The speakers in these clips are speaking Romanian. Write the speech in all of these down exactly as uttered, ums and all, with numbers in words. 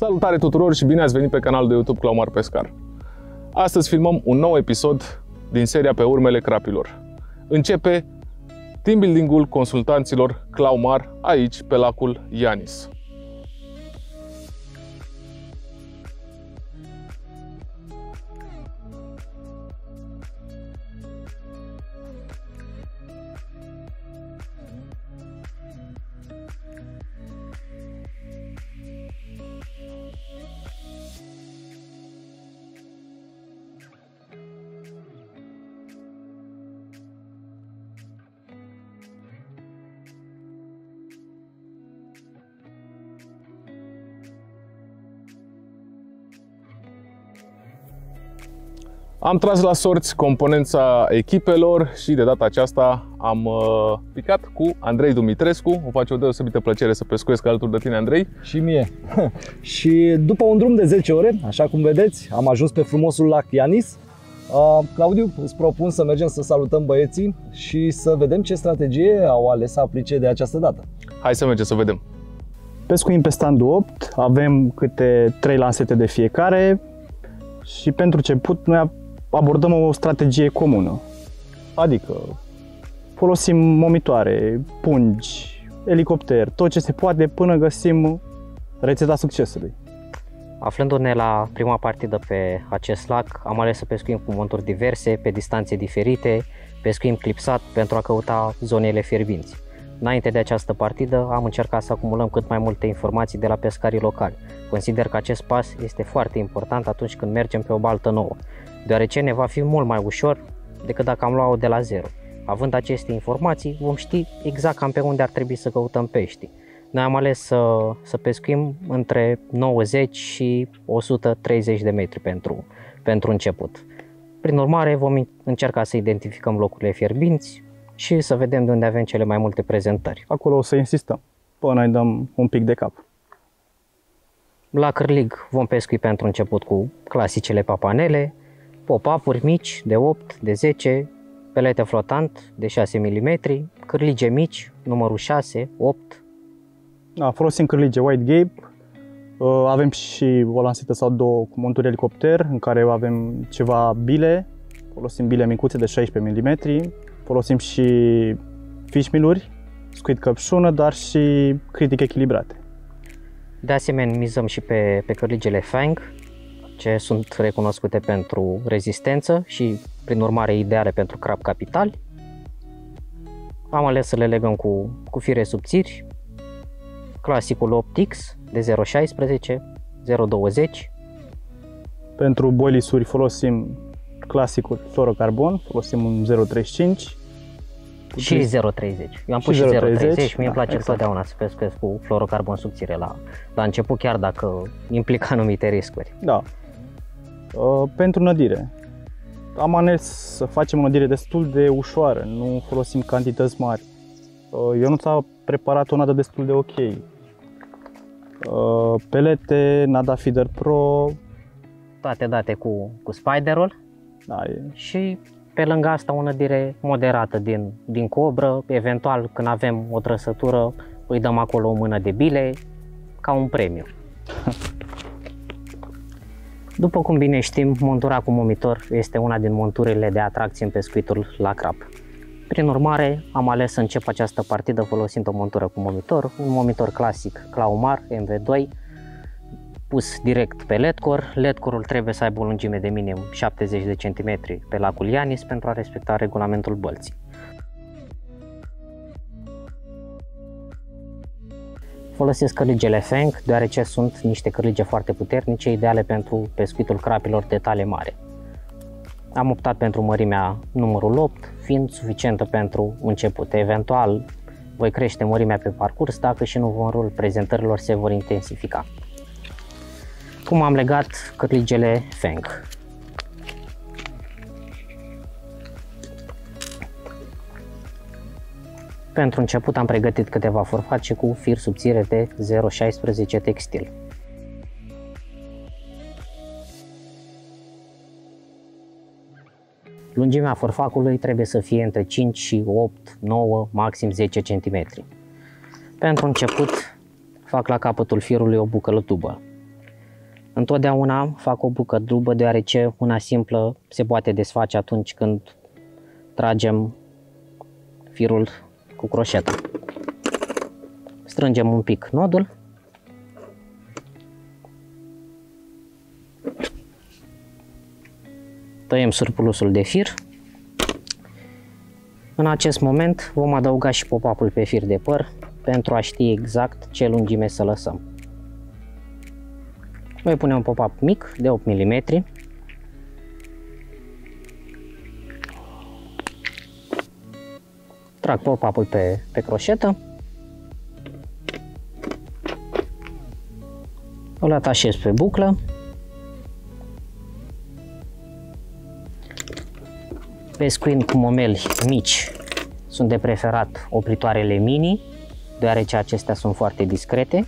Salutare tuturor și bine ați venit pe canalul de YouTube Claumar Pescar. Astăzi filmăm un nou episod din seria Pe Urmele Crapilor. Începe team building-ul consultanților Claumar aici pe lacul Iannis. Am tras la sorți componența echipelor și de data aceasta am uh, picat cu Andrei Dumitrescu. O face o deosebită plăcere să pescuiesc alături de tine, Andrei. Și mie. Și după un drum de zece ore, așa cum vedeți, am ajuns pe frumosul lac Iannis. Uh, Claudiu, îți propun să mergem să salutăm băieții și să vedem ce strategie au ales să aplice de această dată. Hai să mergem să vedem. Pescuim pe standul opt, avem câte trei lansete de fiecare și pentru început noi abordăm o strategie comună, adică folosim momitoare, pungi, elicopter, tot ce se poate până găsim rețeta succesului. Aflându-ne la prima partidă pe acest lac, am ales să pescuim cu monturi diverse, pe distanțe diferite, pescuim clipsat pentru a căuta zonele fierbinți. Înainte de această partidă am încercat să acumulăm cât mai multe informații de la pescarii locali. Consider că acest pas este foarte important atunci când mergem pe o baltă nouă, deoarece ne va fi mult mai ușor decât dacă am luat-o de la zero. Având aceste informații, vom ști exact cam pe unde ar trebui să căutăm pești. Noi am ales să, să pescuim între nouăzeci și o sută treizeci de metri pentru, pentru început. Prin urmare, vom încerca să identificăm locurile fierbinți și să vedem de unde avem cele mai multe prezentări. Acolo o să insistăm, până îi dăm un pic de cap. La Cârlig vom pescui pentru început cu clasicele papanele, pop-up-uri mici de opt, de zece, pelete flotant de șase milimetri, cârlige mici, numărul șase, opt. Da, folosim cârlige White Gape, avem și o lansetă sau două cu monturi elicopter, în care avem ceva bile, folosim bile micuțe de șaisprezece milimetri, folosim și fishmeal-uri, squid căpșună, dar și critic echilibrate. De asemenea, mizăm și pe, pe cârligele Fang, ce sunt recunoscute pentru rezistență și, prin urmare, ideale pentru crab capital. Am ales să le legăm cu, cu fire subțiri, clasicul opt X de zero șaisprezece, zero douăzeci. Pentru boilisuri folosim clasicul Fluorocarbon, folosim un zero treizeci și cinci. Și zero treizeci. Eu am pus și zero treizeci, mie da, îmi place exact. Totdeauna să pescuiesc cu fluorocarbon subțire la, la început, chiar dacă implică anumite riscuri. Da. Uh, pentru nădire, am ales să facem o nădire destul de ușoară, nu folosim cantități mari. Uh, Ionuț a preparat o nadă destul de ok. Uh, pelete, NADA Feeder Pro. Toate date cu, cu Spider-ul. Da, e... Și pe lângă asta o nădire moderată din, din Cobra, eventual când avem o trăsătură îi dăm acolo o mână de bile ca un premiu. După cum bine știm, montura cu momitor este una din monturile de atracție în pescuitul la crab. Prin urmare, am ales să încep această partidă folosind o montură cu momitor, un momitor clasic Claumar M V doi, pus direct pe LEDCOR. LEDCOR-ul trebuie să aibă o lungime de minim șaptezeci de centimetri pe lacul Iannis pentru a respecta regulamentul bălții. Folosesc cârligele Fang, deoarece sunt niște cârlige foarte puternice, ideale pentru pescuitul crapilor de talie mare. Am optat pentru mărimea numărul opt, fiind suficientă pentru început. Eventual, voi crește mărimea pe parcurs dacă și numărul prezentărilor se vor intensifica. Cum am legat cârligele Fang. Pentru început am pregătit câteva forface cu fir subțire de zero șaisprezece textil. Lungimea forfacului trebuie să fie între cinci și opt, nouă, maxim zece centimetri. Pentru început fac la capătul firului o bucălă tubă. Întotdeauna fac o bucă dublă, deoarece una simplă se poate desface atunci când tragem firul cu croșeta. Strângem un pic nodul. Tăiem surplusul de fir. În acest moment vom adăuga și pop-up-ul pe fir de păr pentru a ști exact ce lungime să lăsăm. Voi pune un pop-up mic de opt milimetri. Trag pop-up-ul pe, pe croșetă. Îl atașez pe buclă. Pescuind cu momeli mici, sunt de preferat opritoarele mini, deoarece acestea sunt foarte discrete.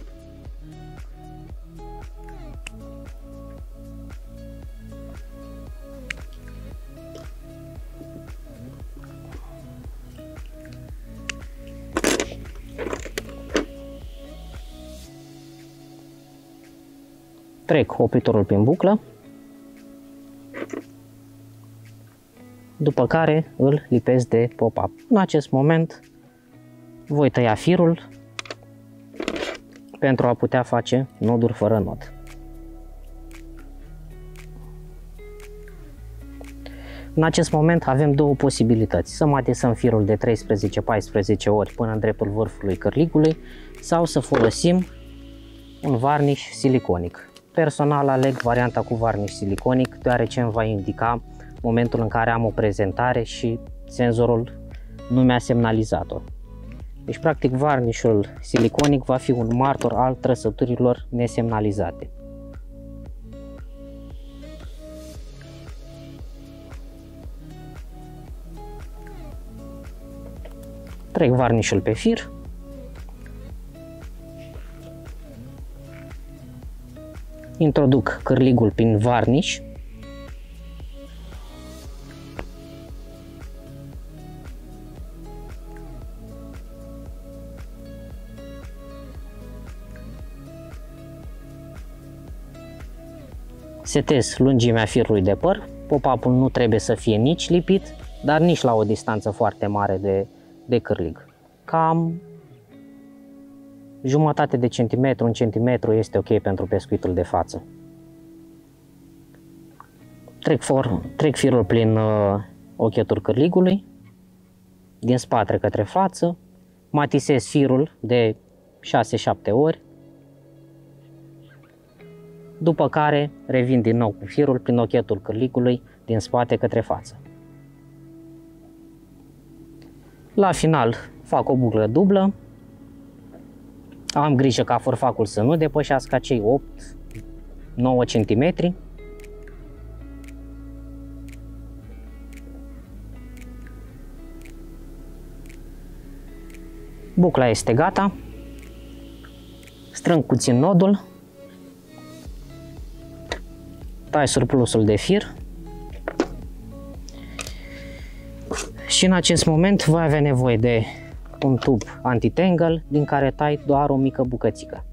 Trec opritorul prin buclă, după care îl lipesc de pop-up. În acest moment voi tăia firul pentru a putea face noduri fără nod. În acest moment avem două posibilități: să matesăm firul de treisprezece paisprezece ori până în dreptul vârfului cârligului sau să folosim un varniș siliconic. Personal aleg varianta cu varniș siliconic, deoarece îmi va indica momentul în care am o prezentare și senzorul nu mi-a semnalizat-o. Deci, practic, varnișul siliconic va fi un martor al trăsăturilor nesemnalizate. Trec varnișul pe fir. Introduc cârligul prin varniș. Setez lungimea firului de păr. Pop-up-ul nu trebuie să fie nici lipit, dar nici la o distanță foarte mare de, de cârlig. Cam jumătate de centimetru, un centimetru este ok pentru pescuitul de față. Trec, for, trec firul prin uh, ochetul cârligului, din spate către față, matisez firul de șase șapte ori, după care revin din nou cu firul prin ochetul cârligului, din spate către față. La final fac o buclă dublă. Am grijă ca forfacul să nu depășească acei opt nouă centimetri. Bucla este gata. Strâng puțin nodul. Tai surplusul de fir. Și în acest moment voi avea nevoie de un tub anti-tangle, din care tai doar o mică bucățică.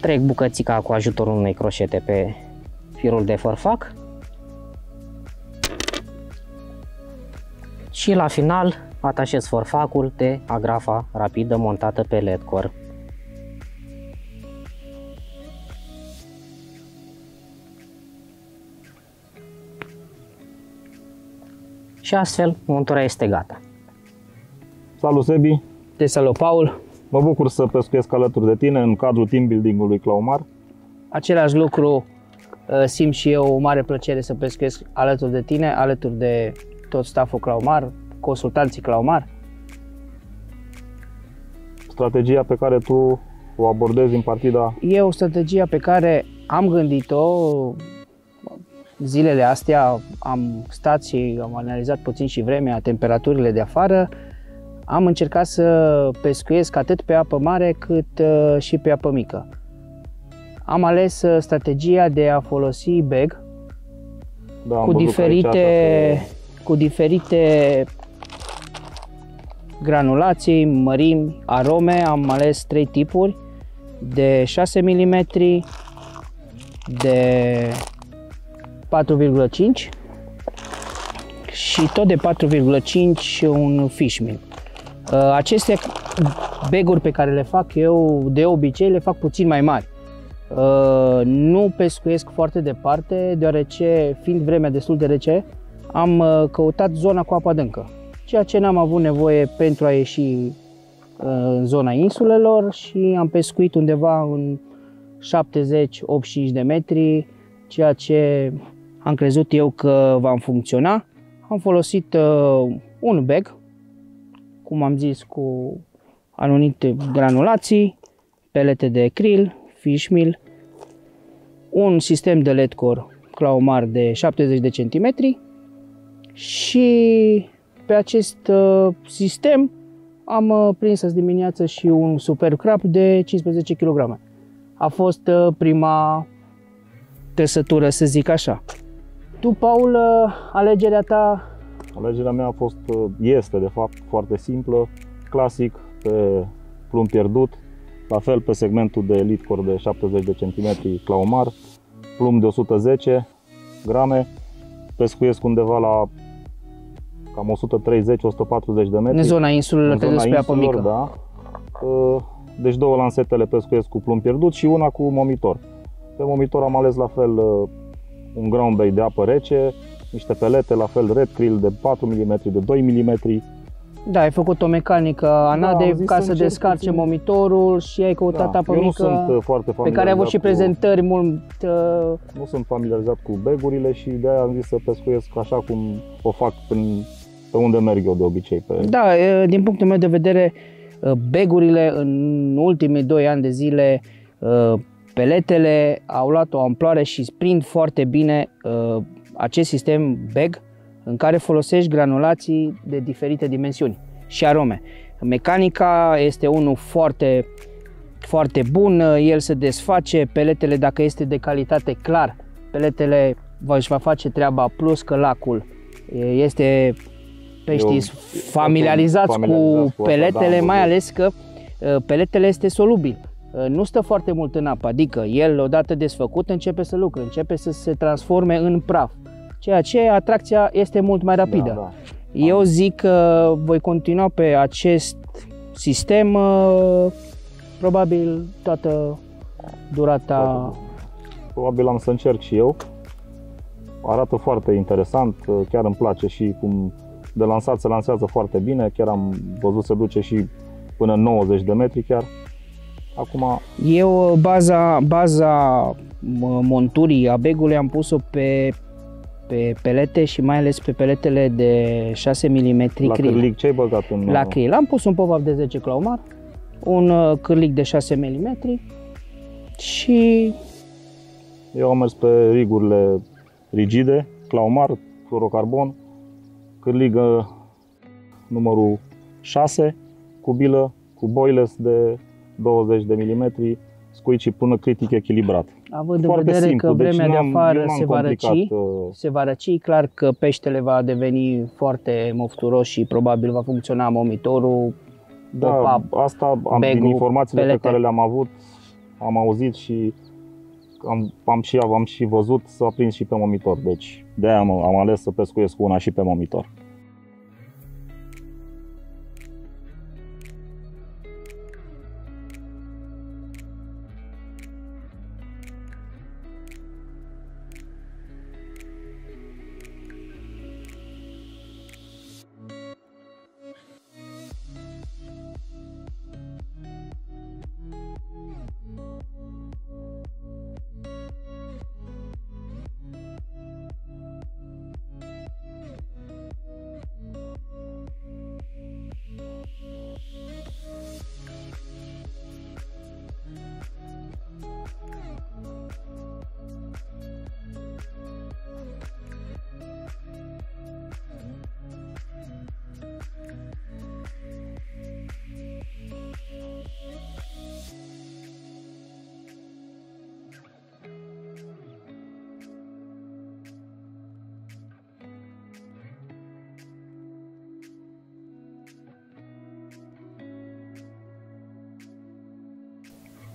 Trec bucățica cu ajutorul unei croșete pe firul de forfac și la final atașez forfacul de agrafa rapidă montată pe LEDCOR. Și astfel, montura este gata. Salut, Sebi! Te salut, Paul! Mă bucur să pescuiesc alături de tine în cadrul teambuilding-ului Claumar. Același lucru, simt și eu o mare plăcere să pescuiesc alături de tine, alături de tot stafful Claumar, consultanții Claumar. Strategia pe care tu o abordezi în partida? Eu, strategia pe care am gândit-o, zilele astea am stat și am analizat puțin și vremea, temperaturile de afară. Am încercat să pescuiesc atât pe apă mare cât și pe apă mică. Am ales strategia de a folosi bag, da, cu, diferite, aici, cu diferite granulații, mărimi, arome. Am ales trei tipuri. de șase milimetri, de patru virgulă cinci și tot de patru virgulă cinci un fishmeal. Aceste baguri pe care le fac eu de obicei le fac puțin mai mari. Nu pescuiesc foarte departe, deoarece fiind vremea destul de rece, am căutat zona cu apă adâncă, ceea ce n-am avut nevoie pentru a ieși în zona insulelor și am pescuit undeva în șaptezeci optzeci și cinci de metri, ceea ce am crezut eu că va funcționa. Am folosit un bag, cum am zis, cu anumite granulații, pelete de krill, fishmeal, un sistem de LEDCOR Claumar de șaptezeci de centimetri și pe acest sistem am prins azi dimineață și un super crab de cincisprezece kg. A fost prima tăsătură, să zic așa. Tu, Paul, alegerea ta? Alegerea mea a fost, este de fapt foarte simplă, clasic, pe plumb pierdut, la fel pe segmentul de LEDCOR de șaptezeci de centimetri Claumar, plumb de o sută zece grame, pescuiesc undeva la cam o sută treizeci o sută patruzeci de metri. În zona insulelor, te duci pe apă mică. Da. Deci două lansete le pescuiesc cu plumb pierdut și una cu momitor. Pe momitor am ales la fel un ground bait de apă rece, niște pelete, la fel Red Krill de patru milimetri, de doi milimetri. Da, ai făcut o mecanică a nadei, da, ca să descarce puțin momitorul și ai căutat, da, apă mică, sunt foarte pe care ai avut și prezentări cu... mult... Uh... Nu sunt familiarizat cu bagurile și de-aia am zis să pescuiesc așa cum o fac prin... pe unde merg eu de obicei. Pe... Da, din punctul meu de vedere, bagurile în ultimii doi ani de zile, peletele au luat o amploare și prind foarte bine acest sistem bag în care folosești granulații de diferite dimensiuni și arome. Mecanica este unul foarte, foarte bun, el se desface, peletele, dacă este de calitate, clar, peletele își va face treaba, plus că lacul este... Pești familiarizați familiarizat cu peletele, asta, da, mai ales că peletele este solubil. Nu stă foarte mult în apă, adică el odată desfăcut începe să lucre, începe să se transforme în praf, ceea ce atracția este mult mai rapidă. Da, da. Eu zic că voi continua pe acest sistem probabil toată durata... Probabil am să încerc și eu. Arată foarte interesant, chiar îmi place și cum... De lansat se lansează foarte bine, chiar am văzut se duce și până în nouăzeci de metri chiar. Acum... Eu baza, baza monturii a bagului am pus-o pe, pe pelete și mai ales pe peletele de șase milimetri krill. Ce ai băgat în... La krill am pus un pop-up de zece Claumar, un cârlic de șase milimetri și... Eu am mers pe rigurile rigide, Claumar, fluorocarbon, cârligă numărul șase, cu bilă, cu boilers de douăzeci de milimetri, scuici și până critic echilibrat. Având în vedere simplu, că vremea deci de afară se va, răci, se va răci, clar că peștele va deveni foarte mofturos și probabil va funcționa momitorul, da, asta am, din informațiile pelete pe care le-am avut, am auzit și am, am, și, am și văzut să aprins și pe momitor, deci de-aia am, am ales să pescuiesc una și pe momitor.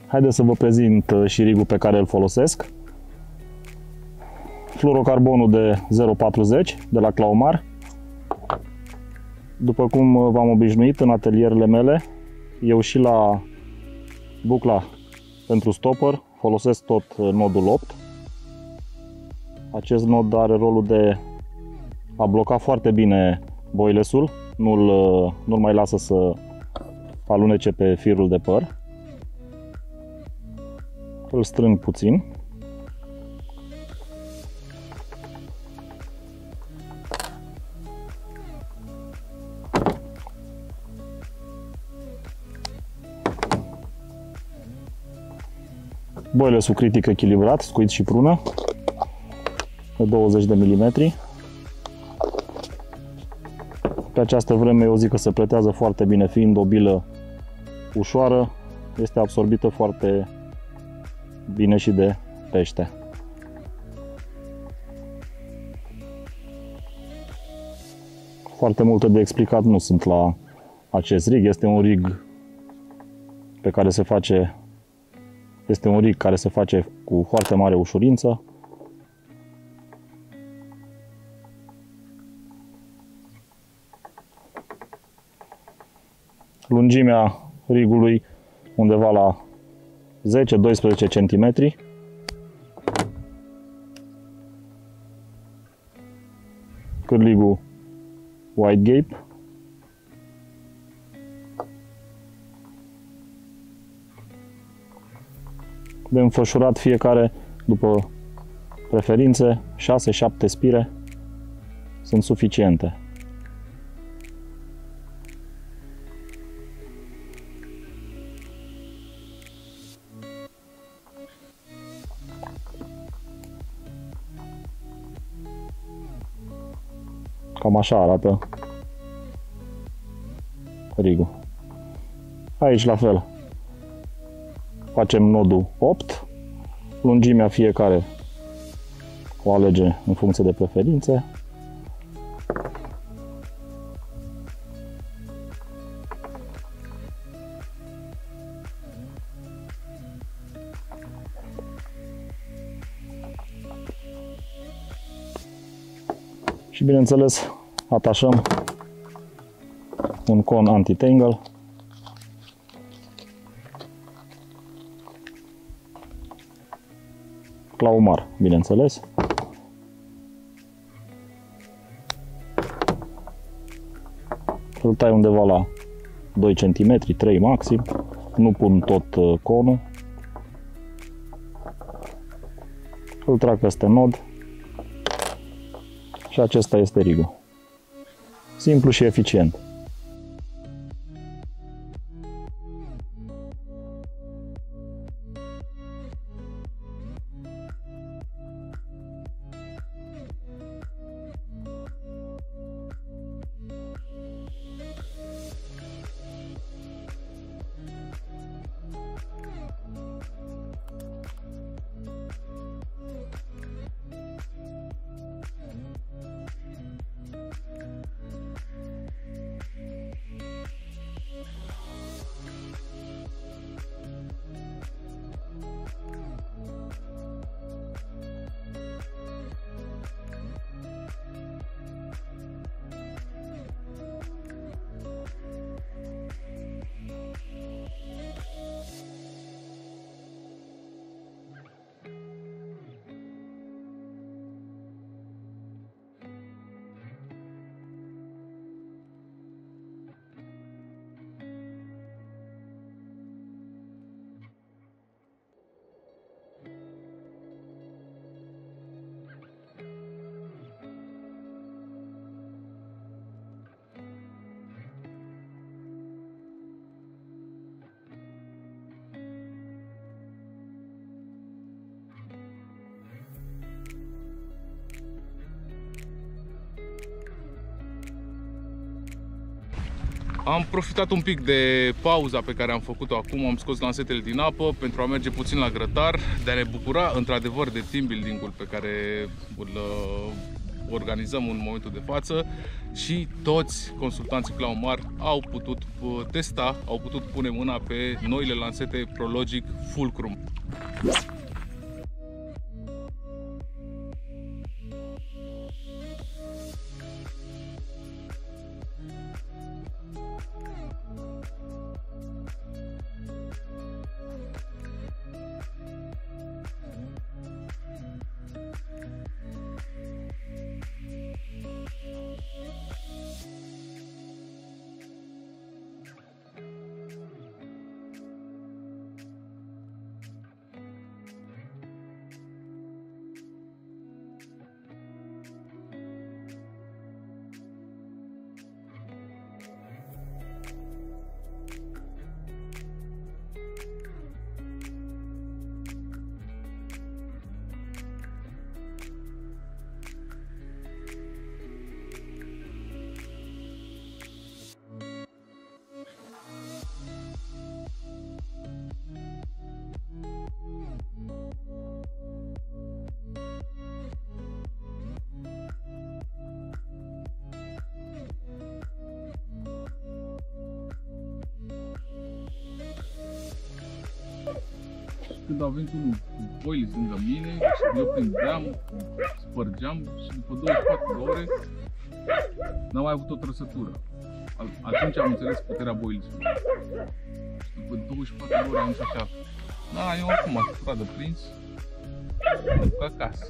Haideți să vă prezint și rigul pe care îl folosesc. Fluorocarbonul de zero virgulă patruzeci de la Claumar. După cum v-am obișnuit în atelierele mele, eu și la bucla pentru stopper folosesc tot nodul opt. Acest nod are rolul de a bloca foarte bine boilesul, nu-l nu-l mai lasă să alunece pe firul de păr. Îl strâng puțin. Boilesul critic echilibrat, scuit și prună, de douăzeci de milimetri. Pe această vreme eu zic că se pretează foarte bine, fiind o bilă ușoară, este absorbită foarte bine și de pește. Foarte multe de explicat nu sunt la acest rig, este un rig pe care se face Este un rig care se face cu foarte mare ușurință. Lungimea rigului undeva la zece doisprezece centimetri. Cârligul White Gape. De înfășurat fiecare după preferințe, șase șapte spire sunt suficiente. Cam așa arată rigul. Aici la fel. Facem nodul opt, lungimea fiecare o alege în funcție de preferințe. Și bineînțeles, atașăm un con anti-tangle. Claumar, bineînțeles. Îl tai undeva la doi centimetri, trei maxim. Nu pun tot conul. Îl trag peste nod. Și acesta este rigul. Simplu și eficient. Am profitat un pic de pauza pe care am făcut-o acum, am scos lansetele din apă pentru a merge puțin la grătar, de a ne bucura într-adevăr de team building-ul pe care îl organizăm în momentul de față și toți consultanții Claumar au putut testa, au putut pune mâna pe noile lansete ProLogic Fulcrum. Când a venit unul cu boile lângă mine și eu prindeam, spărgeam și după douăzeci și patru de ore n-am mai avut o trăsătură. Atunci am înțeles puterea boilisului. După douăzeci și patru de ore am zis așa, da, eu acum am furat de prins, am duc acasă.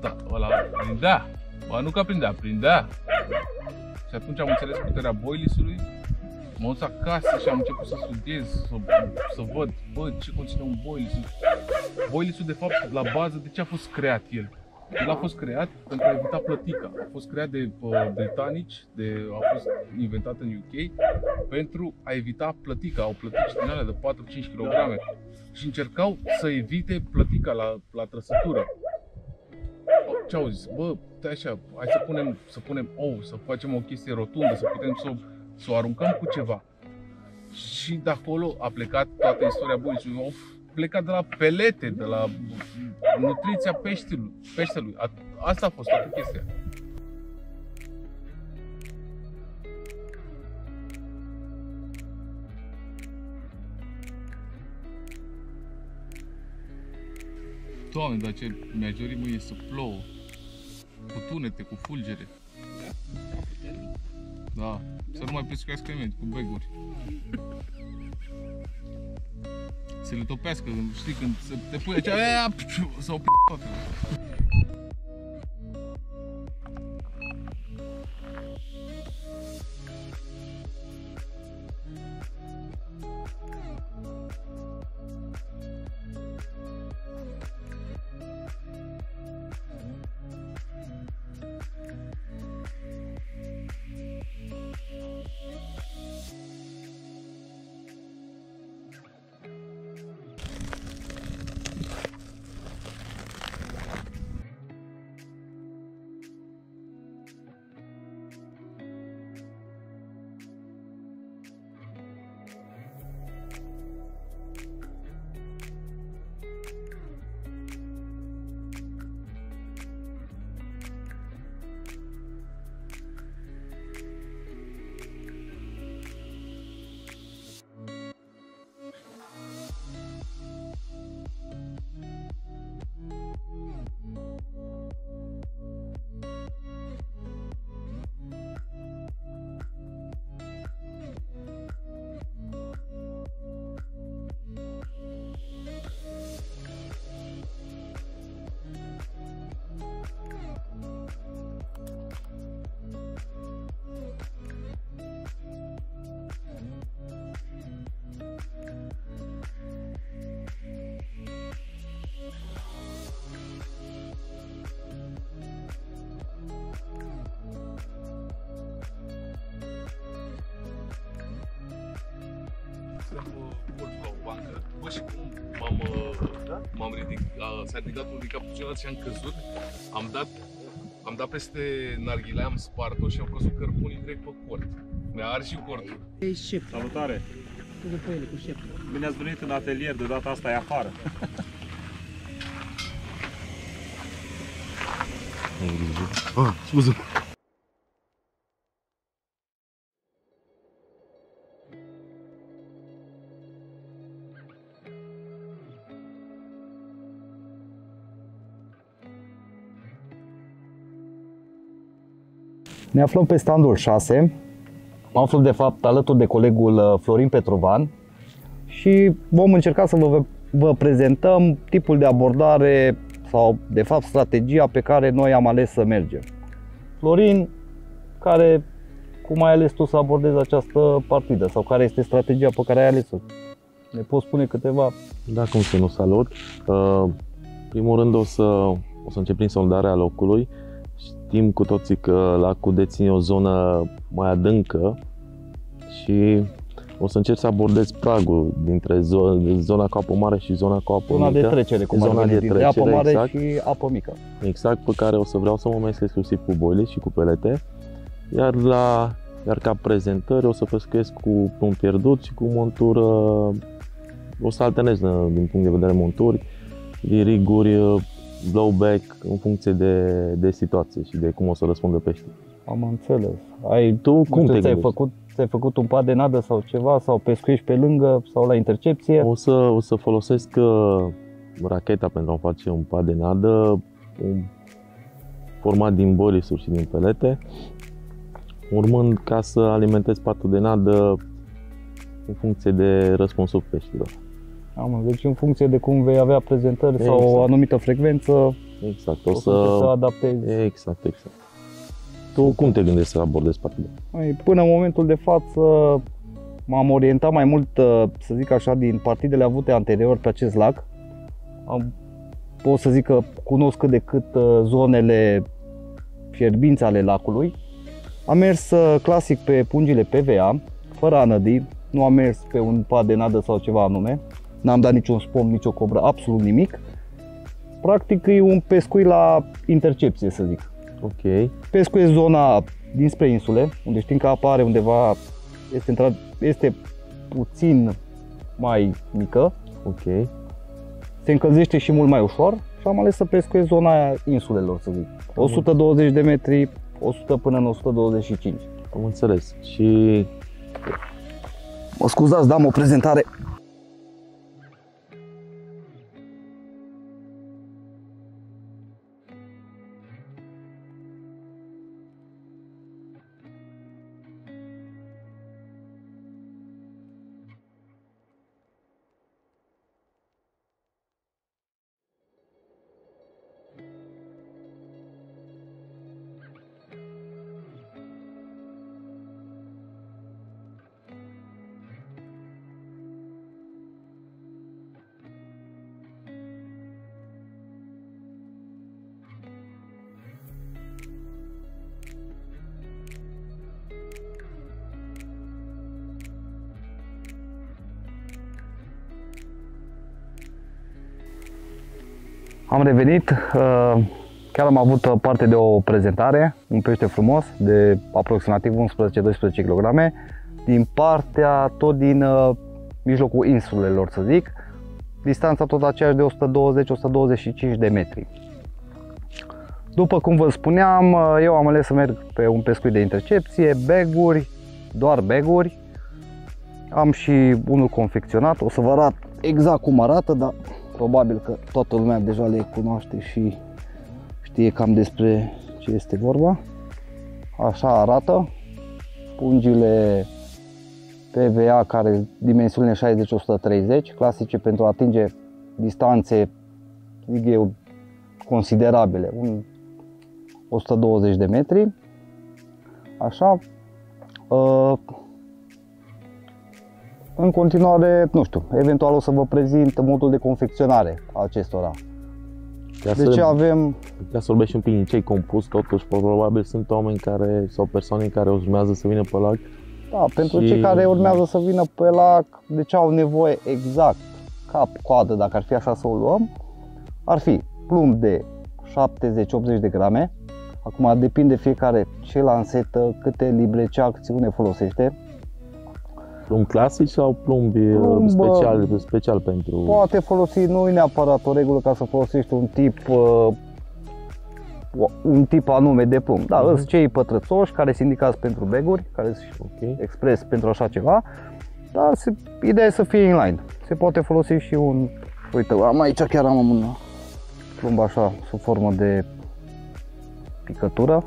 Da, ăla prindea, ba nu că prindea, prindea. Și atunci am înțeles puterea boilisului. M-am dus acasă și am început să studiez, să, să văd, bă, ce conține un boilis. Boilisul, de fapt, la bază, de ce a fost creat el? El a fost creat pentru a evita plătica. A fost creat de britanici, de, a fost inventat în U K, pentru a evita plătica. Au plătici din alea de patru-cinci kilograme și încercau să evite plătica la, la trăsătură. Ce au zis? Bă, așa, hai să punem, să punem ou, să facem o chestie rotundă, să putem să să o aruncăm cu ceva. Și de acolo a plecat toată istoria boilisului. Au plecat de la pelete, de la nutriția peștelui. peștelui. Asta a fost toată chestia. Doamne, dar ce mi-aș dori mâine să plouă. Cu tunete, cu fulgere. Da, să nu mai pescuiască nimeni cu beguri. Se le topească, știi, când se te pune aici, s-au p***t toate. Bă, și cum m-am ridicat, s-a ridicat unul din capul celălalt și am căzut, am dat, am dat peste narghilea, am spart-o și am căzut cărbunii direct pe cort. Mi-a ars și cortul. Ei, șef. Salutare! Bine ați venit în atelier, de data asta e afară. Ai grijă. Ah, scuze. Ne aflăm pe standul șase. M-am aflat de fapt alături de colegul Florin Petrovan și vom încerca să vă, vă prezentăm tipul de abordare sau de fapt strategia pe care noi am ales să mergem. Florin, care, cum ai ales tu să abordezi această partidă sau care este strategia pe care ai ales-o? Ne poți spune câteva? Da, cum să nu, salut! Primul rând o să, o să încep prin sondarea locului. Știm cu toții că lacul deține o zonă mai adâncă și o să încerc să abordez pragul dintre zona cu apă mare și zona cu apă mică. Zona de trecere, cum zona de trecere, apă mare exact, și apă mică. Exact, pe care o să vreau să mă mai exclusiv cu boile și cu pelete. Iar, la, iar ca prezentări o să pescuiesc cu plumb pierdut și cu montură, o să alternez din punct de vedere monturi, viriguri, blowback în funcție de, de situație și de cum o să răspundă pești. Am înțeles. Ai, tu cum te ți-ai făcut, ți-ai făcut un pad de nadă sau ceva, sau pescuiești pe lângă sau la intercepție? O să, o să folosesc uh, racheta pentru a face un pad de nadă, um, format din bolisuri și din pelete, urmând ca să alimentez patul de nadă în funcție de răspunsul peștilor. Am, deci în funcție de cum vei avea prezentări exact. Sau o anumită frecvență, exact, o să, o să adaptezi. Exact, exact. Tu cum te gândești să abordezi partida? Până în momentul de față m-am orientat mai mult, să zic așa, din partidele avute anterior pe acest lac. Am, pot să zic că cunosc cât de cât zonele fierbințe ale lacului. Am mers clasic pe pungile P V A, fără anădii, nu am mers pe un pad de nadă sau ceva anume. N-am dat niciun spom, nicio cobră, absolut nimic. Practic e un pescuit la intercepție, să zic. Ok. Pescuiesc zona dinspre insule, unde știm că apa are undeva, este, este puțin mai mică. Ok. Se încălzește și mult mai ușor și am ales să pescuiesc zona insulelor, să zic. o sută douăzeci de metri, o sută până în o sută douăzeci și cinci. Am înțeles. Și... Mă scuzați, dam o prezentare. Am revenit, chiar am avut parte de o prezentare, un pește frumos de aproximativ unsprezece doisprezece kg, din partea, tot din mijlocul insulelor, să zic, distanța tot aceeași de o sută douăzeci o sută douăzeci și cinci de metri. După cum vă spuneam, eu am ales să merg pe un pescuit de intercepție, baguri, doar baguri, am și unul confecționat, o să vă arăt exact cum arată, dar... Probabil că toată lumea deja le cunoaște și știe cam despre ce este vorba. Așa arată pungile P V A, care dimensiunile șaizeci la o sută treizeci, clasice pentru a atinge distanțe, zic eu, considerabile, o sută douăzeci de metri. Așa. Uh, În continuare, nu știu, eventual o să vă prezint modul de confecționare a acestora. Ca de să, ce avem... Ca să vorbești un pic din cei compus, totuși, probabil sunt oameni care, sau persoane care urmează să vină pe lac. Da, pentru și... cei care urmează să vină pe lac, de ce au nevoie exact, cap-coadă, dacă ar fi așa să o luăm, ar fi plumb de șaptezeci optzeci de grame. Acum depinde fiecare ce lansetă, câte libre, ce acțiune folosește. Plumb clasic sau plumb, plumb special, special pentru... Poate folosi, nu e neapărat o regulă ca să folosești un tip uh, un tip anume de plumb. Da, uh-huh. Sunt cei pătrățoși care se indicați pentru baguri, care sunt okay. expres pentru așa ceva. Dar se, ideea e să fie inline. Se poate folosi și un... Uite, am aici chiar am un plumb așa, sub formă de picătură.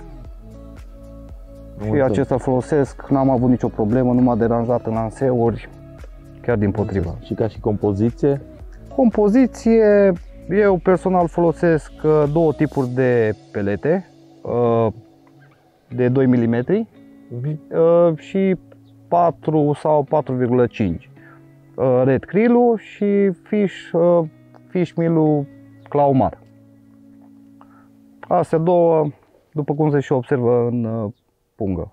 Mulțumesc. Și acesta folosesc, n-am avut nicio problemă, nu m-a deranjat în lanseuri, chiar din potriva. Și ca și compoziție? Compoziție, eu personal folosesc două tipuri de pelete de doi milimetri uh-huh. și patru sau patru virgulă cinci Red Krill și Fish, Fishmeal-ul Claumar. Astea două, după cum se și observă în pungă.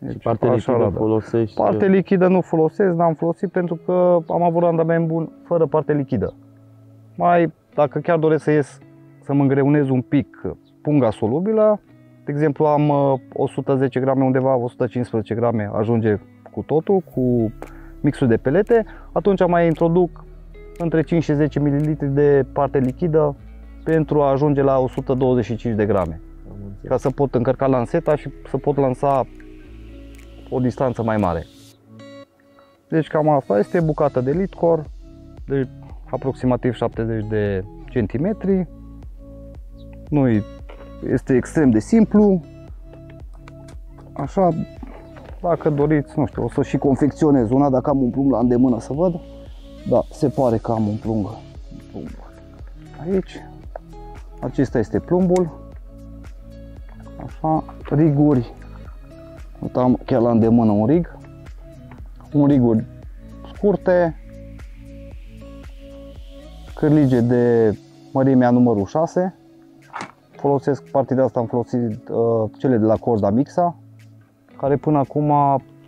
Deci, parte lichidă folosești? Parte lichidă nu folosesc, n-am folosit pentru că am avut randament bun fără parte lichidă. Mai, dacă chiar doresc să ies, să mă îngreunez un pic punga solubilă, de exemplu am o sută zece grame undeva, o sută cincisprezece grame ajunge cu totul, cu mixul de pelete, atunci mai introduc între cinci și zece mililitri de parte lichidă pentru a ajunge la o sută douăzeci și cinci de grame. Ca să pot încărca lanseta și să pot lansa o distanță mai mare. Deci cam asta este, bucată de LEDCOR de aproximativ șaptezeci de centimetri. Nu este extrem de simplu. Așa, dacă doriți, nu știu, o să și confecționez una, dacă am un plumb la îndemână să văd. Da, se pare că am un plumb. Un plumb. Aici. Acesta este plumbul. Așa, riguri. Am chiar la îndemână un rig. Un riguri scurte. Cârlige de mărimea numărul șase. Folosesc partida asta, am folosit uh, cele de la Korda Mixa, care până acum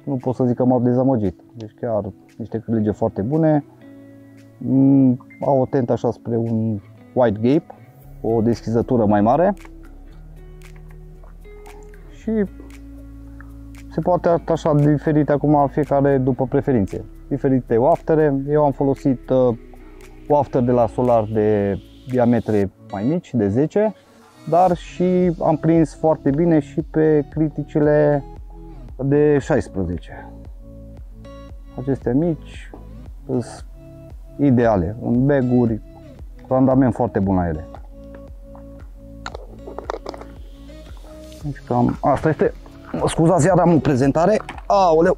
nu pot să zic că m-au dezamăgit. Deci chiar niște cârlige foarte bune. Mm, au o tentă așa spre un White Gape, o deschizătură mai mare. Și se poate atașa diferit acum fiecare după preferințe. Diferite waftere. Eu am folosit uh, wafter de la Solar de diametre mai mici, de zece, dar și am prins foarte bine și pe criticile de șaisprezece. Acestea mici sunt ideale, în baguri, randament foarte bun la ele. Deci cam asta este. Scuzați, iar am o prezentare. Aoleu!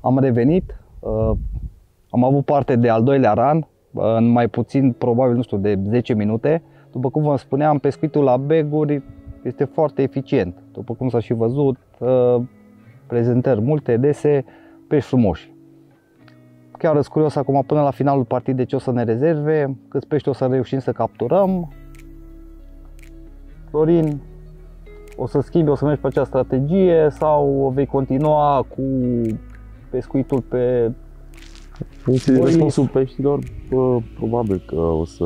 Am revenit, am avut parte de al doilea run, în mai puțin, probabil, nu știu, de zece minute. După cum vă spuneam, pescuitul la baguri este foarte eficient. După cum s-a și văzut, prezentări multe, dese, pești frumoși. Chiar sunt curios acum, până la finalul partidei, ce o să ne rezerve, câți pești o să reușim să capturăm. Florin, o să schimbi, o să mergi pe acea strategie sau vei continua cu pescuitul pe... Funcție de răspunsul peștilor, bă, probabil că o să,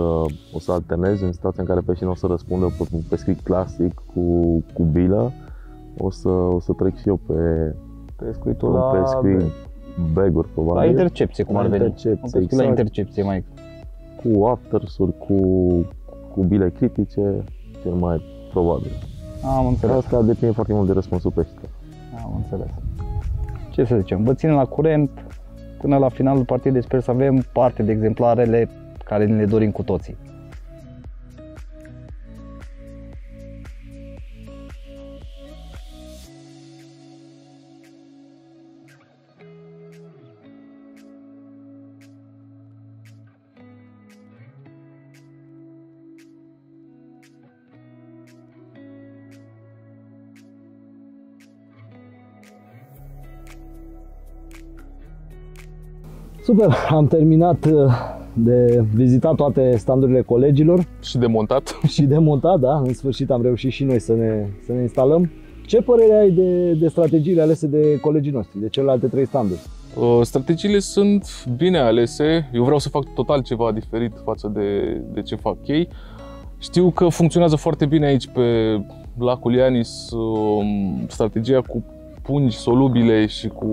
o să alternez în situația în care peștii nu o să răspundă pe un pescuit clasic cu, cu bilă. O să, o să trec și eu pe pescuitul la... pescuit baguri, probabil. La intercepție, cum ar veni. Intercepție, exact. La intercepție, mai. Cu afters-uri, cu, cu bile critice, cel mai probabil. Am înțeles. Asta depinde foarte mult de răspunsul peștilor. Am înțeles. Ce să zicem, vă ținem la curent, până la finalul partidei sper să avem parte de exemplarele care ne le dorim cu toții. Super, am terminat de vizitat toate standurile colegilor. Și de montat. Și de montat, da, în sfârșit am reușit și noi să ne, să ne instalăm. Ce părere ai de, de strategiile alese de colegii noștri, de celelalte trei standuri? Strategiile sunt bine alese, eu vreau să fac total ceva diferit față de, de ce fac ei. Știu că funcționează foarte bine aici pe Lacul Iannis strategia cu pungi solubile și cu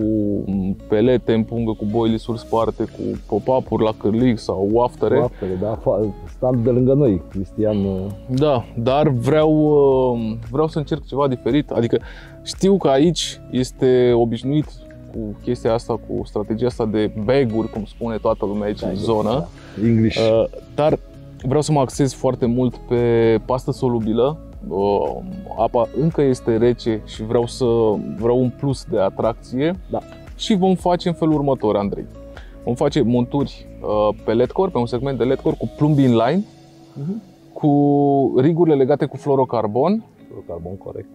pelete în pungă, cu boilisuri sparte, cu pop-up-uri la cârlig sau waftere. Waftele, da, stand de lângă noi, Cristian. Da, dar vreau, vreau să încerc ceva diferit, adică știu că aici este obișnuit cu chestia asta, cu strategia asta de bag-uri, cum spune toată lumea aici, da, în zonă, da. English. Dar vreau să mă axez foarte mult pe pastă solubilă. Apa încă este rece și vreau să vreau un plus de atracție, da. Și vom face în felul următor, Andrei. Vom face monturi pe LEDCOR, pe un segment de LEDCOR cu plumbi inline, uh-huh. cu rigurile legate cu fluorocarbon. Fluorocarbon, corect.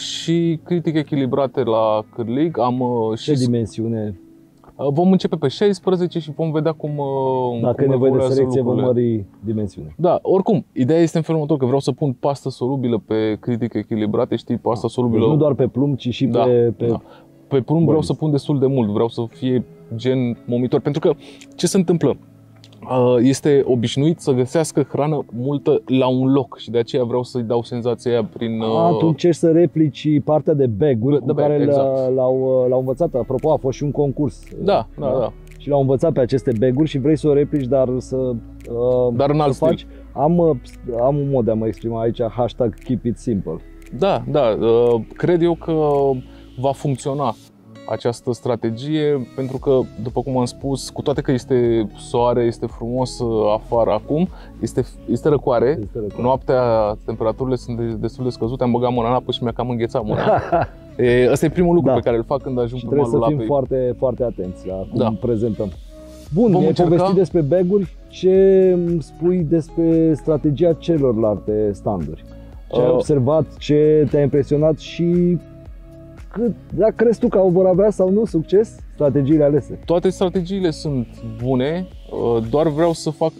Și critic echilibrate la cârlig. Am și ce dimensiune? Vom începe pe șaisprezece și vom vedea cum... Dacă cum e nevoie de selecție, vom mări dimensiunea. Da, oricum, ideea este în felul următor, că vreau să pun pastă solubilă pe critică echilibrate, știi, pasta solubilă... Deci nu doar pe plumb, ci și da, pe... Pe, da. Pe plumb Bun. vreau să pun destul de mult, vreau să fie gen momitor, pentru că ce se întâmplă? Este obișnuit să găsească hrană multă la un loc și de aceea vreau să-i dau senzația aia prin... A, tu încerci să replici partea de bag-uri cu bag, care exact. l-au învățat. Apropo, a fost și un concurs. Da, da, da. da. Și l-au învățat pe aceste bag-uri și vrei să o replici, dar să... Dar în să alt faci. Stil. Am, am un mod de a mă exprima aici, hashtag keep it simple. Da, da, cred eu că va funcționa această strategie, pentru că, după cum am spus, cu toate că este soare, este frumos afară acum, este, este răcoare, este răcoare. Noaptea temperaturile sunt destul de scăzute, am băgat mâna în apă și mi-a cam înghețat mâna. E, asta e primul lucru da. pe care îl fac când ajung și pe malul apei. Trebuie să fim foarte, foarte atenți la cum da. prezentăm. Bun, ne-ai povestit despre bag-uri, ce spui despre strategia celorlalte standuri? Ce uh. ai observat, ce te-a impresionat și... Dacă crezi tu că vor avea sau nu succes strategiile alese? Toate strategiile sunt bune, doar vreau să fac...